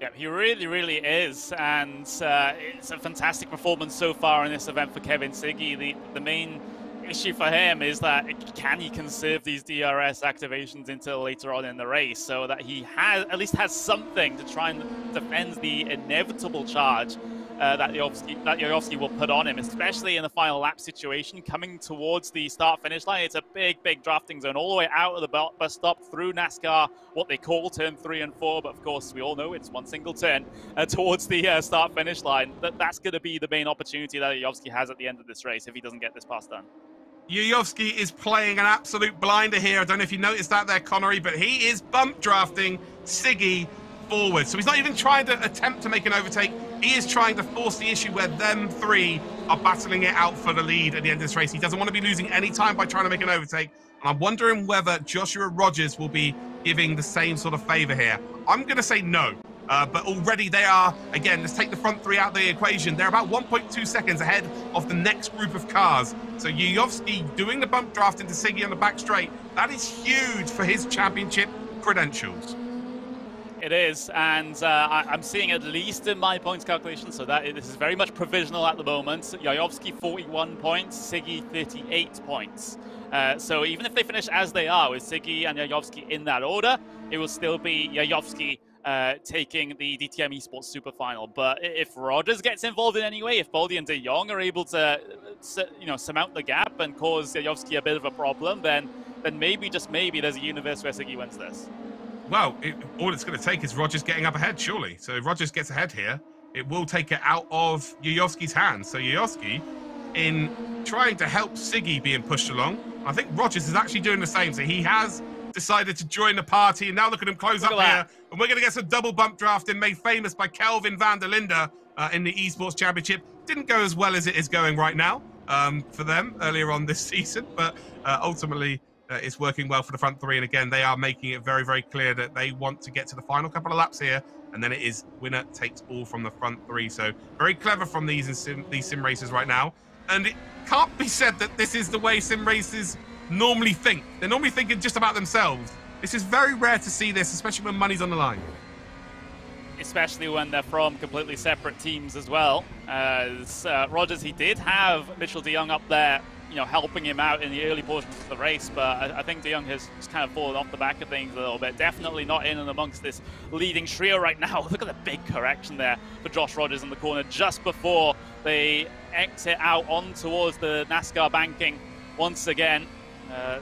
Yeah, he really, really is, and it's a fantastic performance so far in this event for Kevin Siggy. The main issue for him is that can he conserve these DRS activations until later on in the race, so that he at least has something to try and defend the inevitable charge that Yujovski will put on him, especially in the final lap situation, coming towards the start-finish line. It's a big, big drafting zone all the way out of the bus stop through NASCAR, what they call turn 3 and 4, but of course we all know it's one single turn towards the start-finish line. That's going to be the main opportunity that Yujovski has at the end of this race if he doesn't get this pass done. Yujovski is playing an absolute blinder here. I don't know if you noticed that there, Connery, but he is bump drafting Siggy forward. So he's not even trying to attempt to make an overtake. He is trying to force the issue where them three are battling it out for the lead at the end of this race. He doesn't want to be losing any time by trying to make an overtake. And I'm wondering whether Joshua Rogers will be giving the same sort of favour here. I'm going to say no. But already they are, again, let's take the front three out of the equation. They're about 1.2 seconds ahead of the next group of cars. So Yujovski doing the bump draft into Siggy on the back straight. That is huge for his championship credentials. It is, and I'm seeing, at least in my points calculation, so that this is very much provisional at the moment. Yujovski 41 points, Siggy 38 points. So even if they finish as they are, with Siggy and Yujovski in that order, it will still be Yujovski taking the DTM Esports Super Final. But if Rogers gets involved in any way, if Baldi and De Jong are able to, you know, surmount the gap and cause Yujovski a bit of a problem, then maybe, just maybe, there's a universe where Siggy wins this. Well, all it's going to take is Rogers getting up ahead, surely. So if Rogers gets ahead here, it will take it out of Yujovski's hands. So Yujovski, in trying to help Siggy being pushed along, I think Rogers is actually doing the same. So he has decided to join the party. And now look at him close up here. And we're going to get some double bump drafting made famous by Kelvin van der Linde in the Esports Championship. Didn't go as well as it is going right now for them earlier on this season. But ultimately, it's working well for the front three. And again, they are making it very, very clear that they want to get to the final couple of laps here. And then it is winner takes all from the front three. So very clever from these sim racers right now. And it can't be said that this is the way sim racers normally think. They're normally thinking just about themselves. This is very rare to see this, especially when money's on the line. Especially when they're from completely separate teams as well. As Rogers, he did have Mitchell de Jong up there, you know, helping him out in the early portions of the race, but I think de Jong has just kind of fallen off the back of things a little bit. Definitely not in and amongst this leading trio right now. Look at the big correction there for Josh Rogers in the corner just before they exit out on towards the NASCAR banking once again.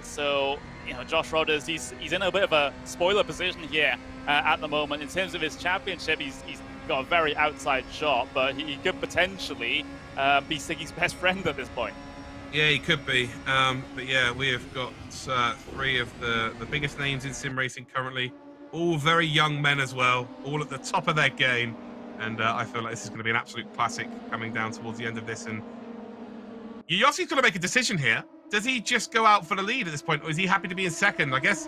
So, you know, Josh Rogers, he's in a bit of a spoiler position here at the moment. In terms of his championship, he's got a very outside shot, but he could potentially be Siggy's best friend at this point. Yeah, he could be. But yeah, we have got three of the biggest names in sim racing currently. All very young men as well, all at the top of their game. And I feel like this is going to be an absolute classic coming down towards the end of this. And Yossi's going to make a decision here. Does he just go out for the lead at this point, or is he happy to be in second? I guess,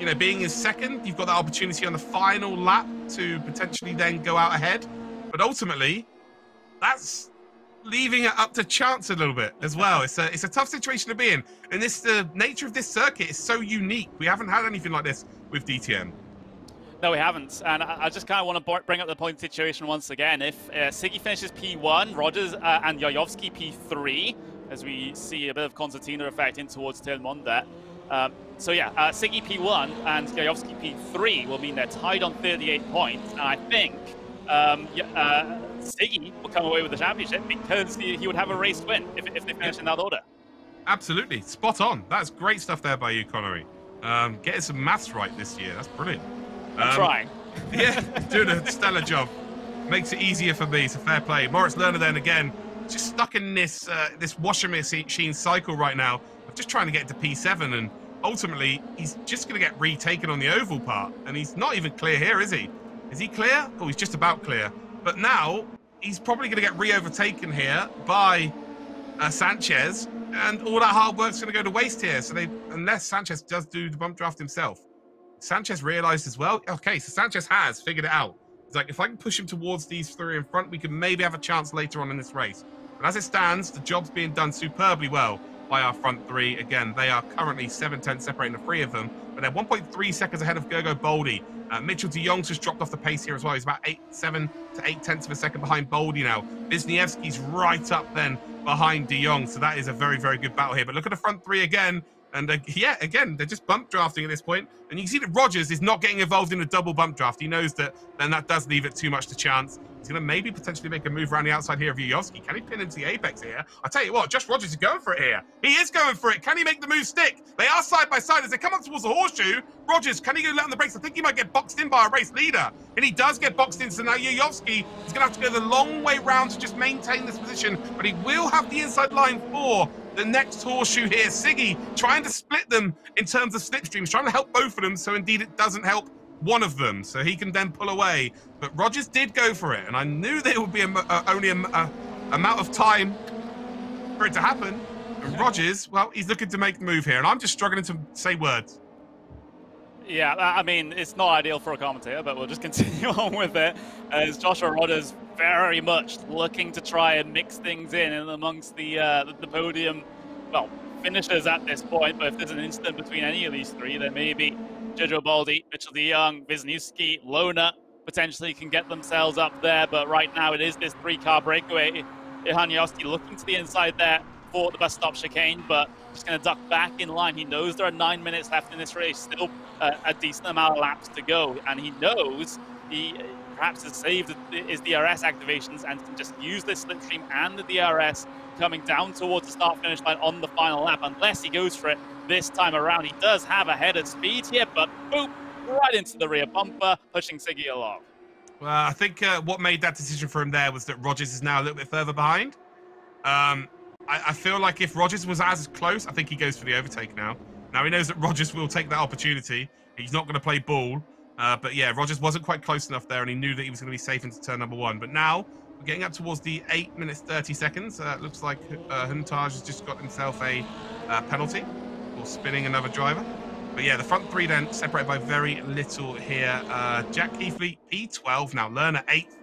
you know, being in second, you've got that opportunity on the final lap to potentially then go out ahead. But ultimately, that's leaving it up to chance a little bit as well. It's a tough situation to be in, and the nature of this circuit is so unique. We haven't had anything like this with DTM. No, we haven't, and I just kind of want to bring up the point situation once again. If Siggy finishes P1, Rogers and Yoyovsky P3, as we see a bit of concertina effect in towards turn one there. So yeah, Siggy P1 and Yoyovsky P3 will mean they're tied on 38 points, and I think Siggy will come away with the championship because he would have a race win if they finish in that order. Absolutely, spot on. That's great stuff there by you, Connery. Getting some maths right this year, that's brilliant. I'm trying. Yeah, doing a stellar job. Makes it easier for me, so fair play. Moritz Lerner then again, just stuck in this this washing machine cycle right now. I'm just trying to get to P7, and ultimately, he's just going to get retaken on the oval part, and he's not even clear here, is he? Is he clear? Oh, he's just about clear. But now, he's probably going to get re-overtaken here by Sanchez, and all that hard work's going to go to waste here, so unless Sanchez does do the bump draft himself. Sanchez realized as well. Okay, so Sanchez has figured it out. It's like, if I can push him towards these three in front, we can maybe have a chance later on in this race. But as it stands, the job's being done superbly well by our front three. Again, they are currently 7 tenths separating the three of them, but they're 1.3 seconds ahead of Gergo Boldy. Mitchell de Jong's just dropped off the pace here as well. He's about 7 to 8 tenths of a second behind Boldy now. Wisniewski's right up then behind de Jong. So that is a very, very good battle here. But look at the front three again. And yeah, again, they're just bump drafting at this point. And you can see that Rogers is not getting involved in a double bump draft. He knows that then that does leave it too much to chance. He's going to maybe potentially make a move around the outside here of Yoyovsky. Can he pin into the apex here? I'll tell you what, Josh Rogers is going for it here. He is going for it. Can he make the move stick? They are side by side as they come up towards the horseshoe. Rogers, can he go let on the brakes? I think he might get boxed in by a race leader. And he does get boxed in, so now Yoyovsky is going to have to go the long way round to just maintain this position. But he will have the inside line for the next horseshoe here. Siggy trying to split them in terms of slipstreams, trying to help both of them, so indeed it doesn't help one of them, so he can then pull away. But Rogers did go for it, and I knew there would be only an amount of time for it to happen. And Rogers, well, he's looking to make the move here, and I'm just struggling to say words. Yeah, I mean, it's not ideal for a commentator, but we'll just continue on with it, as Joshua Rogers very much looking to try and mix things in and amongst the podium, well, finishers at this point. But if there's an incident between any of these three, then maybe Gergo Boldy, Mitchell de Jong, Wisniewski, Lona potentially can get themselves up there. But right now it is this three-car breakaway. Ilhan Yoyovsky looking to the inside there for the bus stop chicane, but just going to duck back in line. He knows there are 9 minutes left in this race, still a decent amount of laps to go, and he knows he perhaps has saved his DRS activations and can just use this slipstream and the DRS coming down towards the start-finish line on the final lap, unless he goes for it this time around. He does have a head of speed here, but boop, right into the rear bumper, pushing Siggy along. Well, I think what made that decision for him there was that Rogers is now a little bit further behind. I feel like if Rogers was as close, I think he goes for the overtake now. Now, he knows that Rodgers will take that opportunity. He's not going to play ball. But yeah, Rodgers wasn't quite close enough there, and he knew that he was going to be safe into turn number one. But now we're getting up towards the 8 minutes, 30 seconds. It looks like Huntage has just got himself a penalty for spinning another driver. But yeah, the front three then separated by very little here. Jack Keithley, P12 now, Lerner, 8th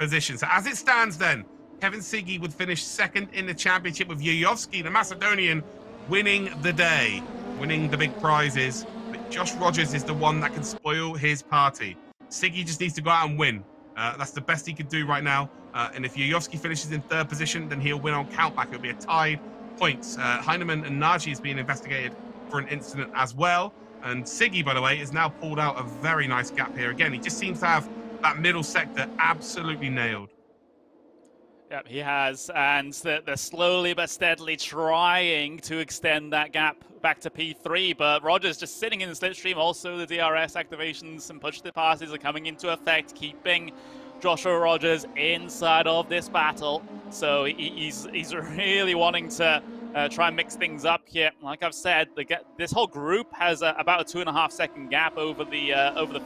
position. So as it stands then, Kevin Siggy would finish second in the championship with Yuyovski, the Macedonian, winning the day, winning the big prizes. But Josh Rodgers is the one that can spoil his party. Siggy just needs to go out and win. That's the best he could do right now. And if Yuyovski finishes in 3rd position, then he'll win on countback. It'll be a tied points. Heinemann and Nagy is being investigated for an incident as well. And Siggy, by the way, is now pulled out a very nice gap here. Again, he just seems to have that middle sector absolutely nailed. Yep, he has, and they're slowly but steadily trying to extend that gap back to P3, but Rodgers just sitting in the slipstream. Also, the DRS activations and push the passes are coming into effect, keeping Joshua Rodgers inside of this battle. So he's really wanting to try and mix things up here. Like I've said, this whole group has about a 2.5-second gap over the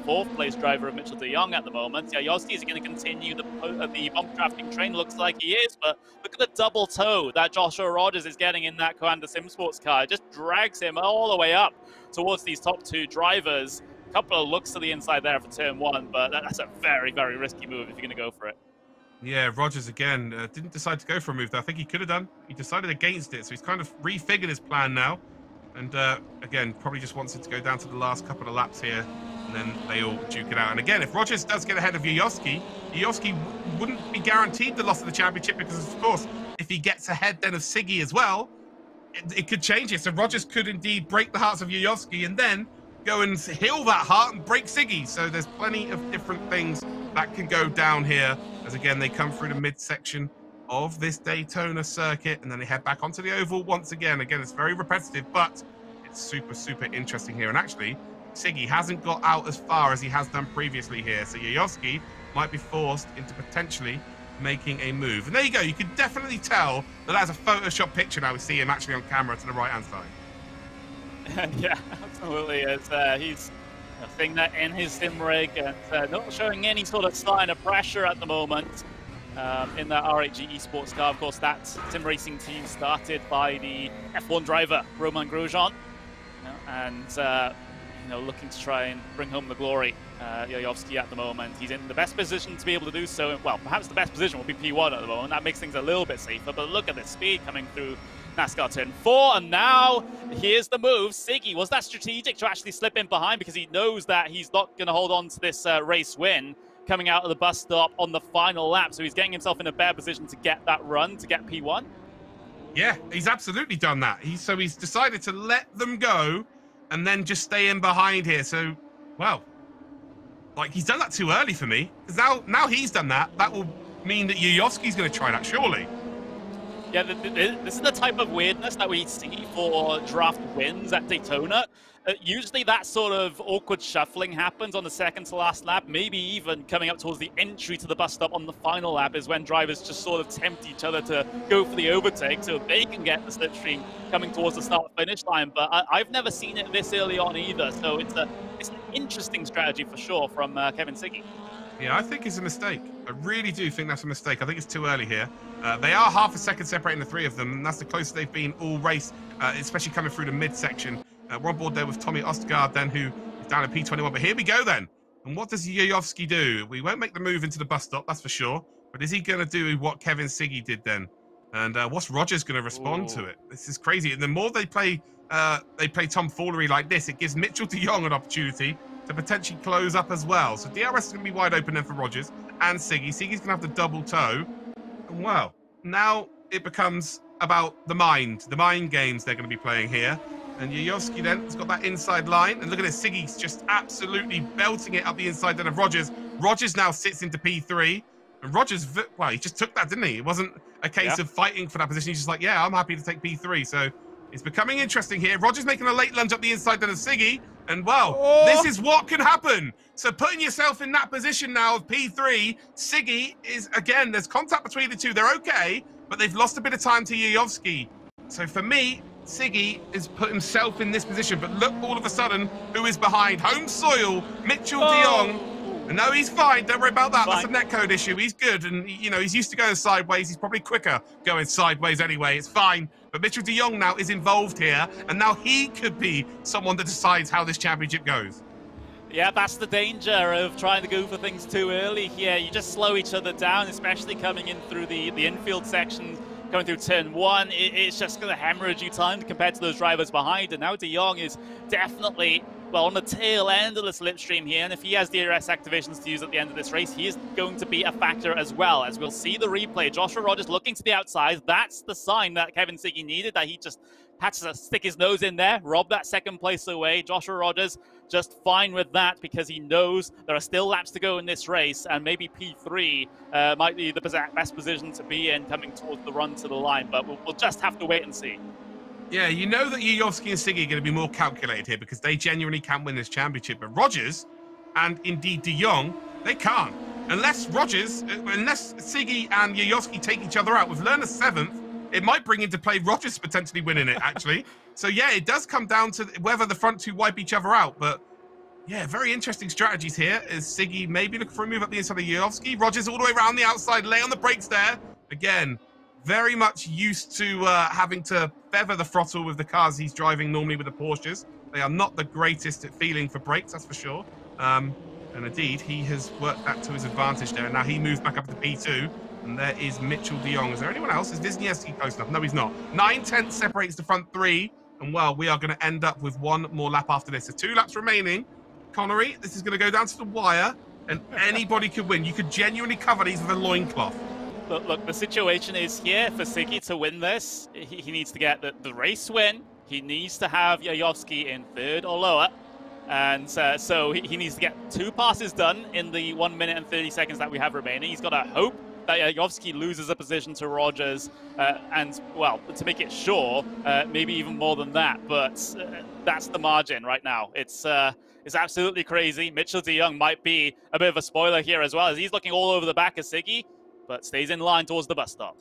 4th-place driver of Mitchell de Jong at the moment. Yeah, Yosky is going to continue the bump drafting train. Looks like he is, but look at the double toe that Joshua Rodgers is getting in that Coanda Simsports car. It just drags him all the way up towards these top 2 drivers. A couple of looks to the inside there for turn 1, but that's a very, very risky move if you're going to go for it. Yeah, Rodgers again didn't decide to go for a move that I think he could have done. He decided against it, so he's kind of refigured his plan now. And again, probably just wants it to go down to the last couple of laps here, and then they all duke it out. And again, if Rodgers does get ahead of Yuyovski, Yuyovski wouldn't be guaranteed the loss of the championship because, of course, if he gets ahead then of Siggy as well, it could change it. So Rodgers could indeed break the hearts of Yuyovski and then go and heal that heart and break Siggy. So there's plenty of different things that can go down here. As again, they come through the midsection of this Daytona circuit, and then they head back onto the oval once again. Again, it's very repetitive, but it's super, super interesting here. And actually, Siggy hasn't got out as far as he has done previously here. So Yuyovski might be forced into potentially making a move. And there you go. You can definitely tell that that's a Photoshop picture now. We see him actually on camera to the right-hand side. Yeah, absolutely. It's, he's thing that in his sim rig and not showing any sort of sign of pressure at the moment in that RHG Esports car. Of course, that sim racing team started by the F1 driver Romain Grosjean, and looking to try and bring home the glory. Yuyovski at the moment, he's in the best position to be able to do so. Well, perhaps the best position will be P1 at the moment. That makes things a little bit safer, but look at the speed coming through NASCAR turn 4, and now here's the move. Siggy, was that strategic to actually slip in behind because he knows that he's not going to hold on to this race win coming out of the bus stop on the final lap? So he's getting himself in a better position to get that run, to get P1. Yeah, he's absolutely done that. So he's decided to let them go and then just stay in behind here. So, well, like, he's done that too early for me. Because now he's done that, that will mean that Yuyovski's going to try that, surely. Yeah, this is the type of weirdness that we see for draft wins at Daytona. Usually that sort of awkward shuffling happens on the second to last lap, maybe even coming up towards the entry to the bus stop on the final lap is when drivers just sort of tempt each other to go for the overtake so they can get the slipstream coming towards the start-finish line. But I've never seen it this early on either, so it's an interesting strategy for sure from Kevin Siggy. Yeah, I think it's a mistake. I really do think that's a mistake. I think it's too early here. They are half a second separating the three of them, and that's the closest they've been all race, especially coming through the midsection. We're on board there with Tommy Ostergaard then, who is down at P21. But here we go then. And what does Yuyovski do? We won't make the move into the bus stop, that's for sure. But is he going to do what Kevin Siggy did then? And what's Rodgers going to respond to it? This is crazy. And the more they play tomfoolery like this, it gives Mitchell de Jong an opportunity to potentially close up as well. So DRS is going to be wide open then for Rodgers and Siggy. Siggy's going to have the double toe. And well, now it becomes about the mind games they're going to be playing here. And Yuyovski then has got that inside line. And look at this, Siggy's just absolutely belting it up the inside then of Rodgers. Rodgers now sits into P3. And Rodgers, well, he just took that, didn't he? It wasn't a case of fighting for that position. He's just like, yeah, I'm happy to take P3. So it's becoming interesting here. Rodgers making a late lunge up the inside then of Siggy. And well, this is what can happen. So putting yourself in that position now of P3, Siggy is, again, there's contact between the two. They're okay, but they've lost a bit of time to Yuyovski. So for me, Siggy has put himself in this position, but look all of a sudden who is behind. Home soil, Mitchell de Jong. No, he's fine. Don't worry about that. Fine. That's a net code issue. He's good. And, you know, he's used to going sideways. He's probably quicker going sideways anyway. It's fine. But Mitchell de Jong now is involved here. And now he could be someone that decides how this championship goes. Yeah, that's the danger of trying to go for things too early here. You just slow each other down, especially coming in through the infield section. Coming through turn one, it's just going to hemorrhage you time compared to those drivers behind. And now de Jong is definitely, well, on the tail end of the slipstream here. And if he has DRS activations to use at the end of this race, he is going to be a factor as well. As we'll see the replay, Joshua Rogers looking to the outside. That's the sign that Kevin Siggy needed, that he just had to stick his nose in there, rob that second place away. Joshua Rogers just fine with that because he knows there are still laps to go in this race, and maybe P3 might be the best position to be in coming towards the run to the line, but we'll just have to wait and see. Yeah, you know that Yujovski and Siggy are going to be more calculated here because they genuinely can win this championship, but Rogers and indeed de Jong, they can't. Unless Siggy and Yujovski take each other out, we've learned a seventh. It might bring into play Rogers potentially winning it, actually. So, yeah, it does come down to whether the front two wipe each other out. But, yeah, very interesting strategies here. Is Siggy maybe looking for a move up the inside of Yujovski? Rogers all the way around the outside, lay on the brakes there. Again, very much used to having to feather the throttle with the cars he's driving normally with the Porsches. They are not the greatest at feeling for brakes, that's for sure. And, indeed, he has worked that to his advantage there. Now he moves back up to P2. And there is Mitchell de Jong. Is there anyone else? Is Wisniewski close enough? No, he's not. 9/10 separates the front three. And, well, we are going to end up with one more lap after this. There's 2 laps remaining. Connery, this is going to go down to the wire. And anybody could win. You could genuinely cover these with a loincloth. But, look, the situation is here for Siggy to win this. He needs to get the race win. He needs to have Yujovski in third or lower. And so he needs to get 2 passes done in the 1 minute and 30 seconds that we have remaining. He's got to hope that Yujovski loses a position to Rogers, and, well, to make it sure, maybe even more than that, but that's the margin right now. It's absolutely crazy. Mitchell de Jong might be a bit of a spoiler here as well, as he's looking all over the back of Siggy, but stays in line towards the bus stop.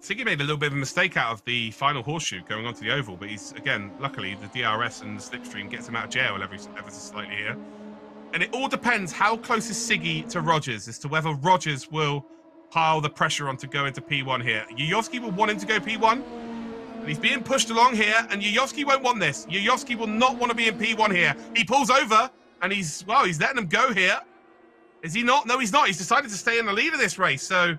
Siggy made a little bit of a mistake out of the final horseshoe going onto the oval, but he's, again, luckily, the DRS and the slipstream gets him out of jail ever so slightly here. And it all depends how close is Siggy to Rogers as to whether Rogers will pile the pressure on to go into P1 here. Yujovski will want him to go P1, and he's being pushed along here, and Yujovski won't want this. Yujovski will not want to be in P1 here. He pulls over, and he's, well, he's letting him go here. Is he not? No, he's not. He's decided to stay in the lead of this race, so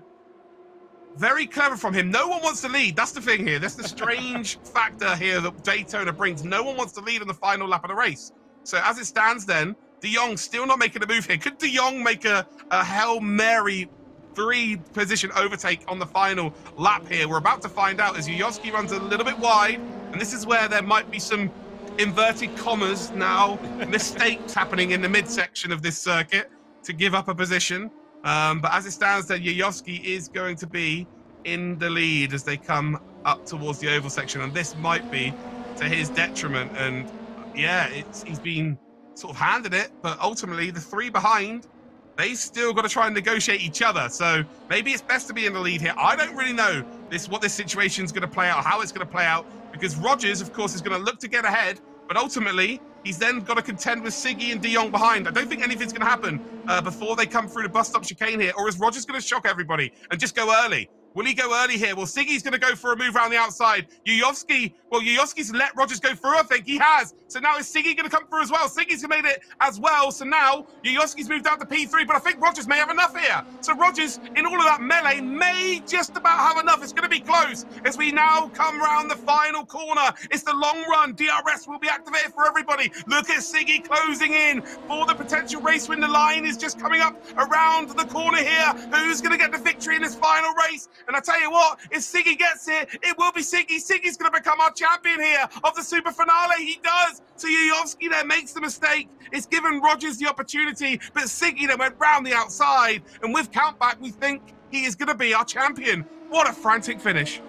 very clever from him. No one wants to lead. That's the thing here. That's the strange factor here that Daytona brings. No one wants to lead on the final lap of the race. So as it stands then, de Jong still not making a move here. Could de Jong make a Hail Mary 3-position overtake on the final lap here? We're about to find out as Yujovski runs a little bit wide, and this is where there might be some inverted commas now, mistakes happening in the midsection of this circuit to give up a position. But as it stands, then Yujovski is going to be in the lead as they come up towards the oval section, and this might be to his detriment. And yeah, he's been sort of handed it, but ultimately the 3 behind, they still got to try and negotiate each other. So maybe it's best to be in the lead here. I don't really know what this situation's going to play out, how it's going to play out, because Rogers, of course, is going to look to get ahead, but ultimately he's then got to contend with Siggy and de Jong behind. I don't think anything's going to happen before they come through the bus stop chicane here, or is Rogers going to shock everybody and just go early? Will he go early here? Well, Siggy's going to go for a move around the outside. Yujovski, well, Yujovski's let Rogers go through, I think. He has. So now is Siggy going to come through as well? Siggy's made it as well. So now Yujovski's moved out to P3, but I think Rogers may have enough here. So Rogers, in all of that melee, may just about have enough. It's going to be close as we now come round the final corner. It's the long run. DRS will be activated for everybody. Look at Siggy closing in for the potential race win. The line is just coming up around the corner here. Who's going to get the victory in this final race? And I tell you what, if Siggy gets here, it will be Siggy. Siggy's going to become our champion here of the super finale. He does. So Yujovski there makes the mistake. It's given Rogers the opportunity, but Siggy then went round the outside. And with countback, we think he is going to be our champion. What a frantic finish.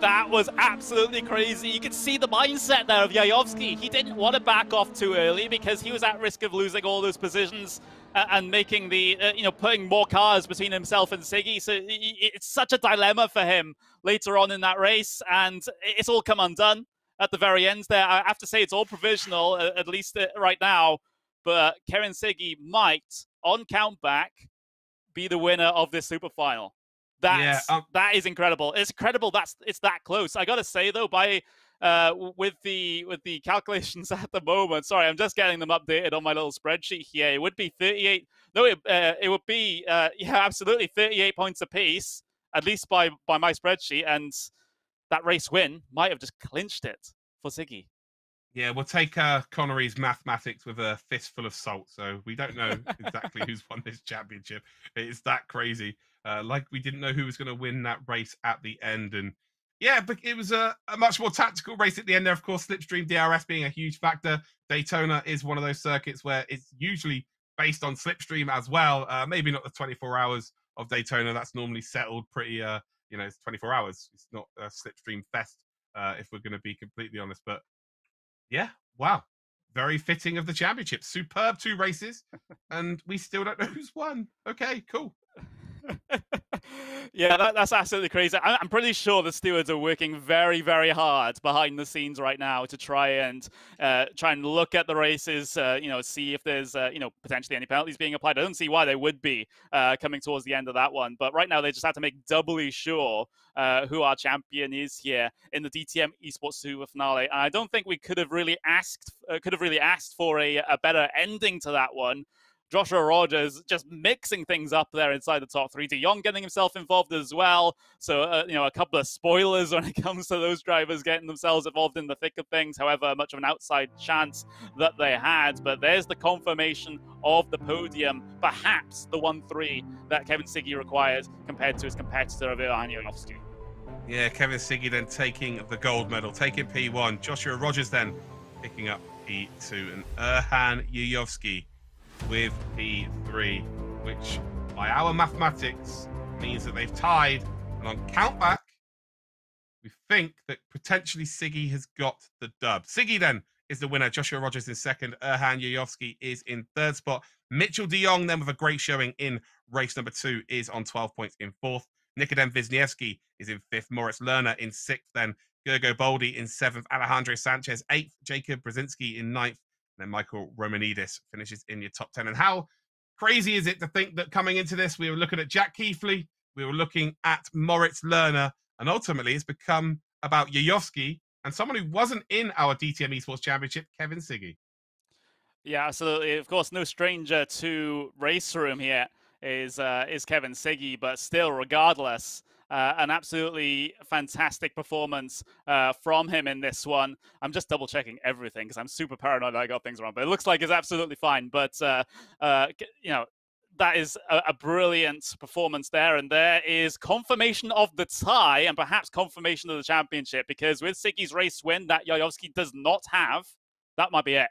That was absolutely crazy. You could see the mindset there of Yujovski. He didn't want to back off too early because he was at risk of losing all those positions and making the, putting more cars between himself and Siggy. So it's such a dilemma for him later on in that race, and it's all come undone. at the very end there. I have to say it's all provisional, at least right now. But Kerin Siggy might, on countback, be the winner of this super final. That is incredible. It's incredible. It's that close. I gotta say though, with the calculations at the moment. Sorry, I'm just getting them updated on my little spreadsheet here. It would be 38. No, it would be yeah, absolutely 38 points apiece, at least by my spreadsheet. And that race win might have just clinched it for Siggy. Yeah, we'll take Connery's mathematics with a fistful of salt. So we don't know exactly who's won this championship. It's that crazy. Like we didn't know who was going to win that race at the end. And yeah, but it was a much more tactical race at the end there. Of course, slipstream DRS being a huge factor. Daytona is one of those circuits where it's usually based on slipstream as well. Maybe not the 24 hours of Daytona. That's normally settled pretty, you know, it's 24 hours. It's not a slipstream fest, if we're going to be completely honest. But yeah, wow. Very fitting of the championship. Superb two races, and we still don't know who's won. Okay, cool. Yeah, that's absolutely crazy. I'm pretty sure the stewards are working very, very hard behind the scenes right now to try and look at the races, you know, see if there's, you know, potentially any penalties being applied. I don't see why they would be coming towards the end of that one. But right now, they just have to make doubly sure who our champion is here in the DTM Esports Super Finale. And I don't think we could have really asked for a better ending to that one. Joshua Rogers just mixing things up there inside the top three. De Jong getting himself involved as well. So, you know, a couple of spoilers when it comes to those drivers getting themselves involved in the thick of things, however much of an outside chance that they had. But there's the confirmation of the podium, perhaps the 1-3 that Kevin Siggy requires compared to his competitor, Ivan Yanovsky. Yeah, Kevin Siggy then taking the gold medal, taking P1. Joshua Rogers then picking up P2. And Erhan Yuyovsky with P3, which by our mathematics means that they've tied. And on countback, we think that potentially Siggy has got the dub. Siggy then is the winner. Joshua Rogers in second. Erhan Yuyovsky is in third spot. Mitchell de Jong then with a great showing in race number two is on 12 points in fourth. Nikodem Wisniewski is in fifth. Moritz Lerner in sixth. Then Gergo Boldi in seventh. Alejandro Sanchez eighth. Jacob Brzezinski in ninth. And then Michael Romanidis finishes in your top 10. And how crazy is it to think that coming into this, we were looking at Jack Keighley, we were looking at Moritz Lerner, and ultimately it's become about Yuyovsky and someone who wasn't in our DTM Esports Championship, Kevin Siggy. Yeah, absolutely. Of course, no stranger to Race Room here is Kevin Siggy, but still, regardless, an absolutely fantastic performance from him in this one. I'm just double checking everything because I'm super paranoid that I got things wrong, but it looks like it's absolutely fine. But, you know, that is a brilliant performance there. And there is confirmation of the tie and perhaps confirmation of the championship, because with Siggy's race win that Yuyovsky does not have, that might be it.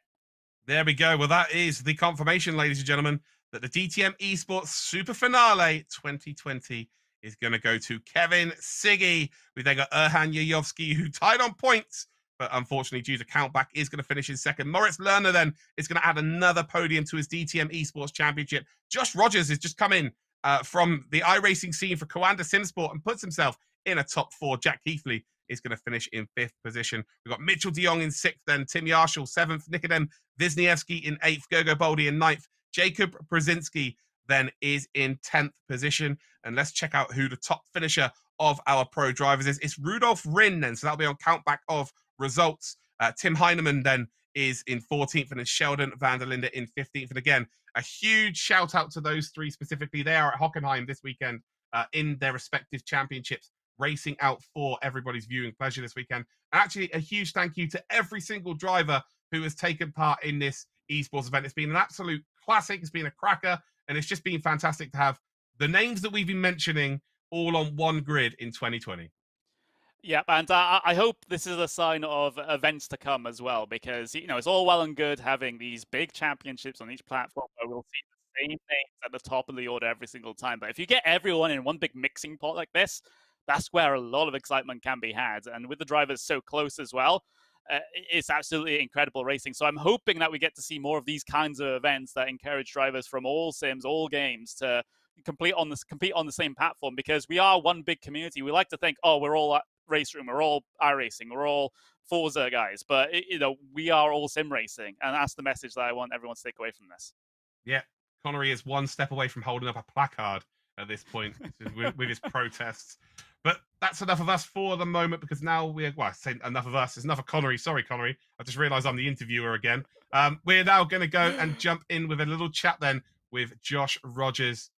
There we go. Well, that is the confirmation, ladies and gentlemen, that the DTM Esports Super Finale 2020 is going to go to Kevin Siggy. We then got Erhan Yuyovsky, who tied on points, but unfortunately, due to countback, is going to finish in second. Moritz Lerner then is going to add another podium to his DTM Esports Championship. Josh Rogers has just come in from the iRacing scene for Coanda Simsport and puts himself in a top four. Jack Keighley is going to finish in fifth position. We've got Mitchell de Jong in sixth, then Tim Yarshall seventh, Nikodem Wisniewski in eighth, Gergo Boldi in ninth, Jacob Brzezinski then is in 10th position. And let's check out who the top finisher of our pro drivers is. It's Rudolf Rinn then, so that'll be on countback of results. Tim Heinemann then is in 14th, and then Sheldon van der Linde in 15th. And again, a huge shout out to those three specifically. They are at Hockenheim this weekend in their respective championships, racing out for everybody's viewing pleasure this weekend. And actually, a huge thank you to every single driver who has taken part in this esports event. It's been an absolute classic. It's been a cracker. And it's just been fantastic to have the names that we've been mentioning all on one grid in 2020. Yeah, and I hope this is a sign of events to come as well, because, you know, it's all well and good having these big championships on each platform where we'll see the same names at the top of the order every single time. But if you get everyone in one big mixing pot like this, that's where a lot of excitement can be had. And with the drivers so close as well, it's absolutely incredible racing. So I'm hoping that we get to see more of these kinds of events that encourage drivers from all sims, all games to compete on the same platform, because we are one big community. We like to think, oh, we're all race room are all iRacing, we're all Forza guys, but we are all sim racing, and that's the message that I want everyone to take away from this. Yeah, Connery is one step away from holding up a placard at this point with his protests. But that's enough of us for the moment, because now we're, well, I say enough of us, it's enough of Connery. Sorry, Connery. I just realised I'm the interviewer again. We're now going to go and jump in with a little chat then with Josh Rogers.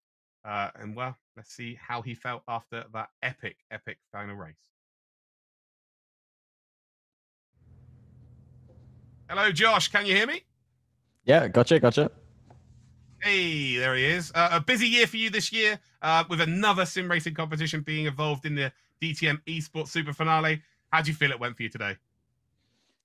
And, well, let's see how he felt after that epic, epic final race. Hello, Josh. Can you hear me? Yeah, gotcha, gotcha. Hey, there he is. A busy year for you this year, with another sim racing competition being involved in the DTM Esports Super Finale. How do you feel it went for you today?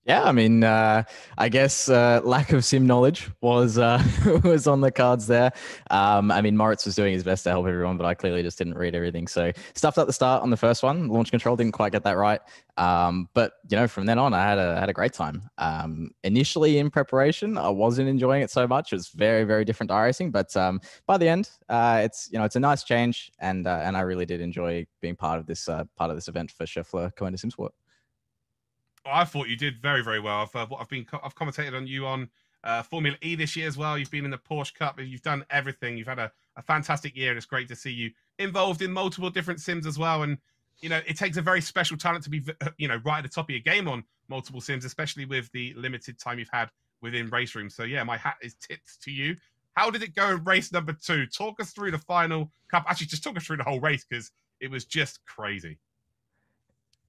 Yeah, I mean, I guess lack of sim knowledge was was on the cards there. I mean, Moritz was doing his best to help everyone, but I clearly just didn't read everything. So stuffed up the start on the first one. Launch control didn't quite get that right. But, you know, from then on, I had a great time. Initially in preparation, I wasn't enjoying it so much. It was very, very different to iRacing. But by the end, it's, you know, it's a nice change. And I really did enjoy being part of this event for Scheffler Coenda Simsport. Well, I thought you did very, very well. I've commentated on you on Formula E this year as well. You've been in the Porsche Cup. You've done everything. You've had a fantastic year, and it's great to see you involved in multiple different sims as well. And, you know, it takes a very special talent to be, you know, right at the top of your game on multiple sims, especially with the limited time you've had within race rooms. So, yeah, my hat is tipped to you. How did it go in race number 2? Talk us through the final cup. Actually, just talk us through the whole race, because it was just crazy.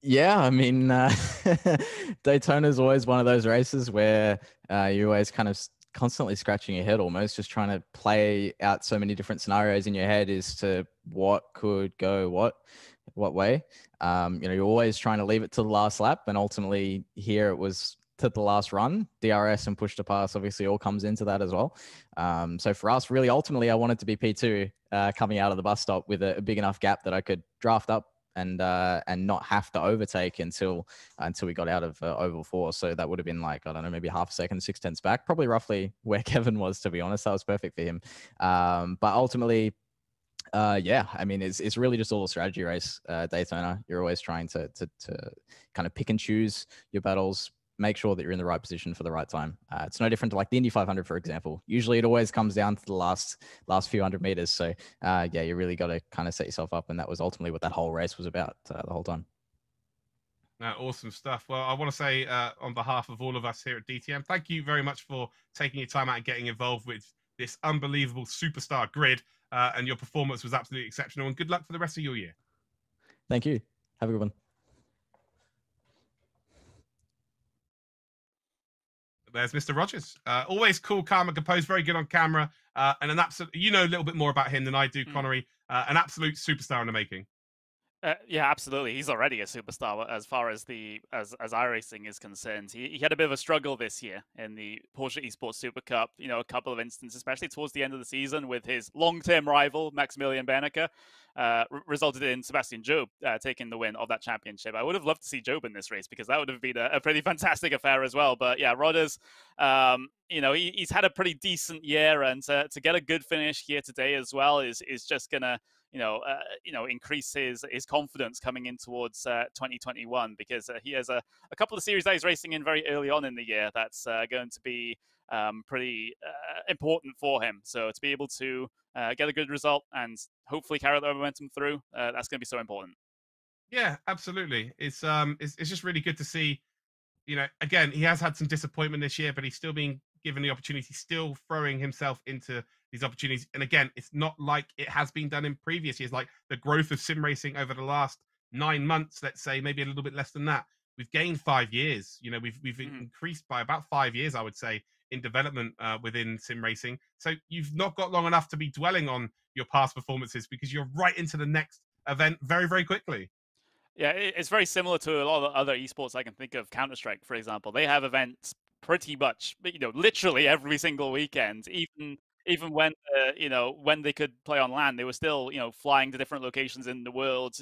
Yeah, I mean, Daytona is always one of those races where you're always kind of constantly scratching your head, almost just trying to play out so many different scenarios in your head as to what could go what way. You know, you're always trying to leave it to the last lap, and ultimately here it was to the last run. DRS and push to pass obviously all comes into that as well. So for us, really, ultimately, I wanted to be P2 coming out of the bus stop with a big enough gap that I could draft up and not have to overtake until we got out of oval 4. So that would have been like, I don't know, maybe half a second, 6/10 back, probably roughly where Kevin was, to be honest. That was perfect for him. But ultimately, yeah, I mean, it's really just all a strategy race, Daytona. You're always trying to kind of pick and choose your battles, make sure that you're in the right position for the right time. It's no different to like the Indy 500, for example. Usually it always comes down to the last few hundred meters. So yeah, you really got to kind of set yourself up. And that was ultimately what that whole race was about the whole time. Now, awesome stuff. Well, I want to say on behalf of all of us here at DTM, thank you very much for taking your time out and getting involved with this unbelievable superstar grid. And your performance was absolutely exceptional, and good luck for the rest of your year. Thank you. Have a good one. There's Mr. Rogers. Always cool, calm and composed, very good on camera. And an absolute, you know, a little bit more about him than I do, Connery. An absolute superstar in the making. Yeah, absolutely. He's already a superstar as far as iRacing is concerned. He had a bit of a struggle this year in the Porsche Esports Super Cup. You know, a couple of instances, especially towards the end of the season, with his long-term rival Maximilian Bernecker, resulted in Sebastian Jobe taking the win of that championship. I would have loved to see Jobe in this race, because that would have been a pretty fantastic affair as well. But yeah, Rogers, you know, he's had a pretty decent year, and to get a good finish here today as well is just gonna, you know, increase his confidence coming in towards 2021, because he has a couple of series that he's racing in very early on in the year that's going to be pretty important for him. So to be able to get a good result and hopefully carry the momentum through, that's going to be so important. Yeah, absolutely. It's just really good to see. You know, again, he has had some disappointment this year, but he's still being given the opportunity, still throwing himself into these opportunities. And again, it's not like it has been done in previous years, like the growth of sim racing over the last 9 months, let's say, maybe a little bit less than that. We've gained 5 years. You know, we've increased by about 5 years, I would say, in development within sim racing. So you've not got long enough to be dwelling on your past performances, because you're right into the next event very, very quickly. Yeah, it's very similar to a lot of other esports I can think of. Counter-Strike, for example, they have events pretty much, you know, literally every single weekend, even even when when they could play on land, they were still flying to different locations in the world,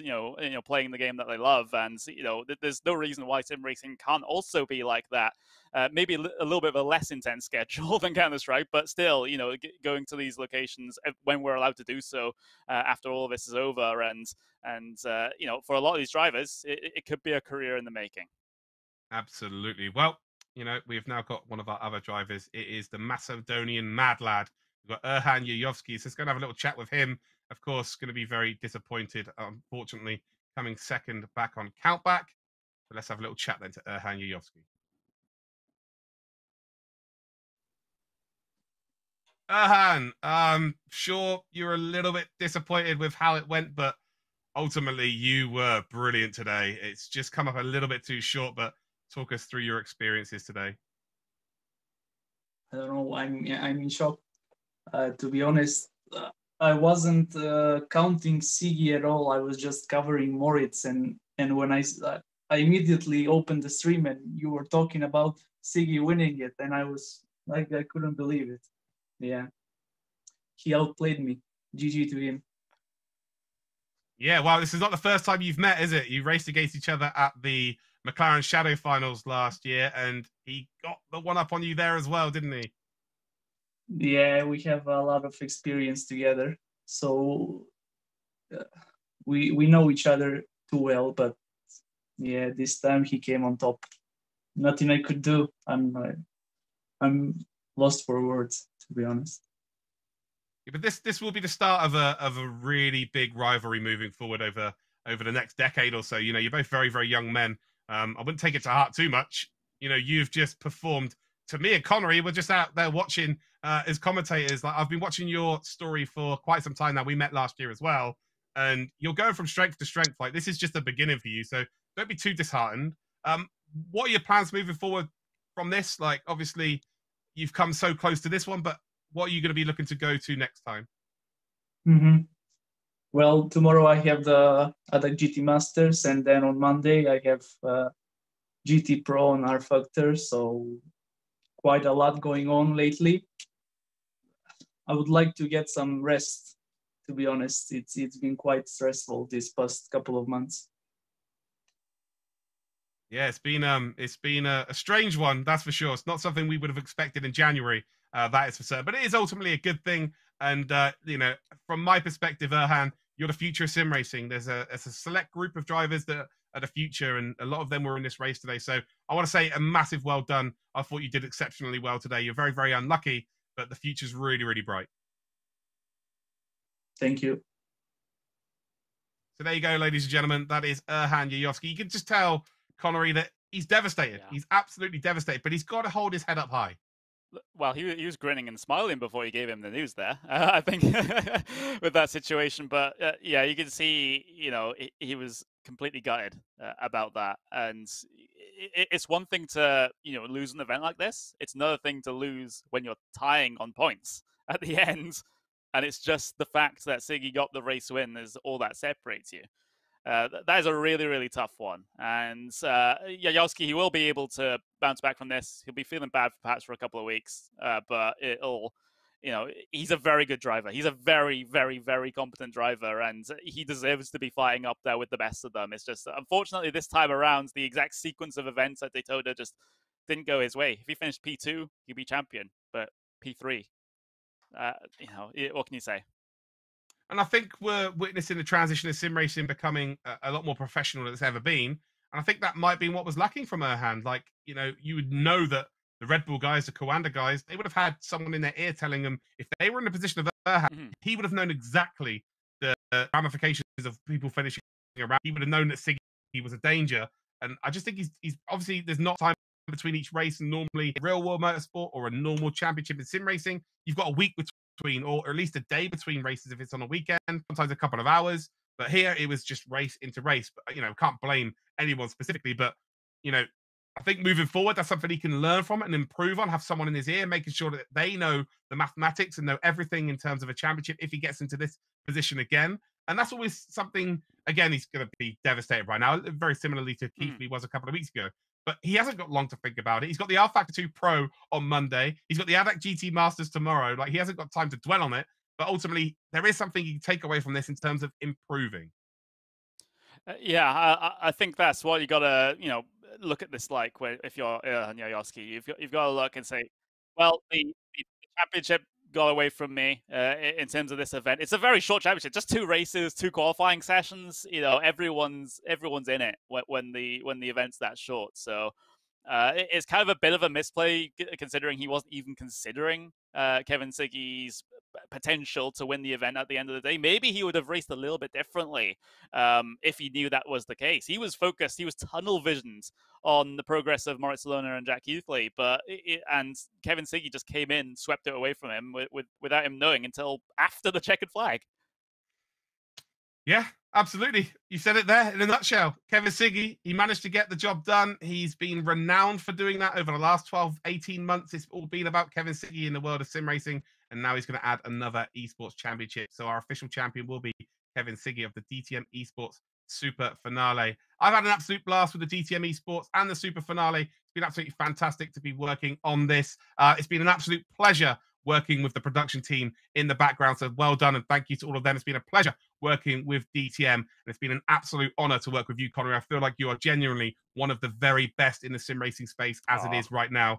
playing the game that they love. And there's no reason why sim racing can't also be like that. Maybe a little bit of a less intense schedule than Counter-Strike, but still, going to these locations when we're allowed to do so after all of this is over. And for a lot of these drivers, it could be a career in the making. Absolutely. Well, we've now got one of our other drivers. It is the Macedonian Mad Lad. We've got Erhan Yuyovski. So it's going to have a little chat with him. Of course, going to be very disappointed, unfortunately, coming second back on Countback. But let's have a little chat then to Erhan Yuyovski. Erhan, I'm sure you're a little bit disappointed with how it went, but ultimately you were brilliant today. It's just come up a little bit too short, but talk us through your experiences today. I don't know. I'm in shock. To be honest, I wasn't counting Sigi at all. I was just covering Moritz, and when I immediately opened the stream and you were talking about Sigi winning it, and I was like, I couldn't believe it. Yeah, he outplayed me. GG to him. Yeah, well, this is not the first time you've met, is it? You raced against each other at the McLaren Shadow Finals last year, and he got the one up on you there as well, didn't he? Yeah, we have a lot of experience together, so we know each other too well. But yeah, this time he came on top. Nothing I could do. I'm lost for words, to be honest. Yeah, but this will be the start of a really big rivalry moving forward over the next decade or so. You're both very, very young men. I wouldn't take it to heart too much. You've just performed. To me and Connery, we're just out there watching as commentators. Like, I've been watching your story for quite some time now. We met last year as well, and you're going from strength to strength. Like, this is just the beginning for you, so don't be too disheartened. What are your plans moving forward from this? Like, obviously, you've come so close to this one, but what are you going to be looking to go to next time? Well, tomorrow I have the ADAC GT Masters, and then on Monday I have GT Pro and R Factor, so quite a lot going on lately. I would like to get some rest, to be honest. It's been quite stressful these past couple of months. Yeah, it's been a strange one, that's for sure. It's not something we would have expected in January, that is for certain. But it is ultimately a good thing. And from my perspective, Erhan, you're the future of sim racing. There's a select group of drivers that are the future, and a lot of them were in this race today. So I want to say a massive well done. I thought you did exceptionally well today. You're very, very unlucky, but the future's really, really bright. Thank you. So there you go, ladies and gentlemen. That is Erhan Yuyovski. You can just tell Connery that he's devastated. Yeah. He's absolutely devastated, but he's got to hold his head up high. Well, he was grinning and smiling before you gave him the news there, I think, with that situation. But yeah, you can see, he was completely gutted about that. And it's one thing to, lose an event like this. It's another thing to lose when you're tying on points at the end. And it's just the fact that Sigi got the race win is all that separates you. That is a really, really tough one. And Yuyovski, he will be able to bounce back from this. He'll be feeling bad perhaps for a couple of weeks, but it'll, he's a very good driver. He's a very, very, very competent driver, and he deserves to be fighting up there with the best of them. It's just, unfortunately, this time around, the exact sequence of events at Daytona just didn't go his way. If he finished P2, he'd be champion, but P3, what can you say? And I think we're witnessing the transition of sim racing becoming a lot more professional than it's ever been. And I think that might be what was lacking from Erhan. Like, you would know that the Red Bull guys, the Coanda guys, they would have had someone in their ear telling them if they were in the position of Erhan, he would have known exactly the ramifications of people finishing around. He would have known that Sigi was a danger. And I just think he's obviously, there's not time between each race, and normally a real world motorsport or a normal championship in sim racing, you've got a week between, or at least a day between races if it's on a weekend, sometimes a couple of hours. But here it was just race into race. But can't blame anyone specifically, but I think moving forward, that's something he can learn from and improve on, have someone in his ear making sure that they know the mathematics and know everything in terms of a championship if he gets into this position again. And that's always something Again, he's going to be devastated right now, very similarly to Keith Lee was a couple of weeks ago. But he hasn't got long to think about it. He's got the R-Factor 2 Pro on Monday. He's got the ADAC GT Masters tomorrow. Like, he hasn't got time to dwell on it. But ultimately, there is something you can take away from this in terms of improving. Yeah, I think that's what you got to, you know, look at this like where if you're Yoski, you've got to look and say, well, the championship got away from me in terms of this event. It's a very short championship, just 2 races, 2 qualifying sessions. You know, everyone's in it when the event's that short. So it's kind of a bit of a misplay considering he wasn't even considering Kevin Siggy's potential to win the event at the end of the day. Maybe he would have raced a little bit differently if he knew that was the case. He was focused, he was tunnel visioned on the progress of Moritz Lohner and Jack Heathley, and Kevin Siggy just came in, swept it away from him without him knowing until after the checkered flag. Yeah, absolutely. You said it there in a nutshell. Kevin Siggy, he managed to get the job done. He's been renowned for doing that over the last 12, 18 months. It's all been about Kevin Siggy in the world of sim racing. And now he's going to add another esports championship. So our official champion will be Kevin Siggy of the DTM Esports Super Finale. I've had an absolute blast with the DTM Esports and the Super Finale. It's been absolutely fantastic to be working on this. It's been an absolute pleasure working with the production team in the background. So well done and thank you to all of them. It's been a pleasure working with DTM. And it's been an absolute honor to work with you, Connery. I feel like you are genuinely one of the very best in the sim racing space as it is right now.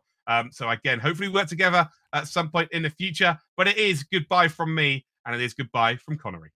So again, hopefully we work together at some point in the future. But it is goodbye from me and it is goodbye from Connery.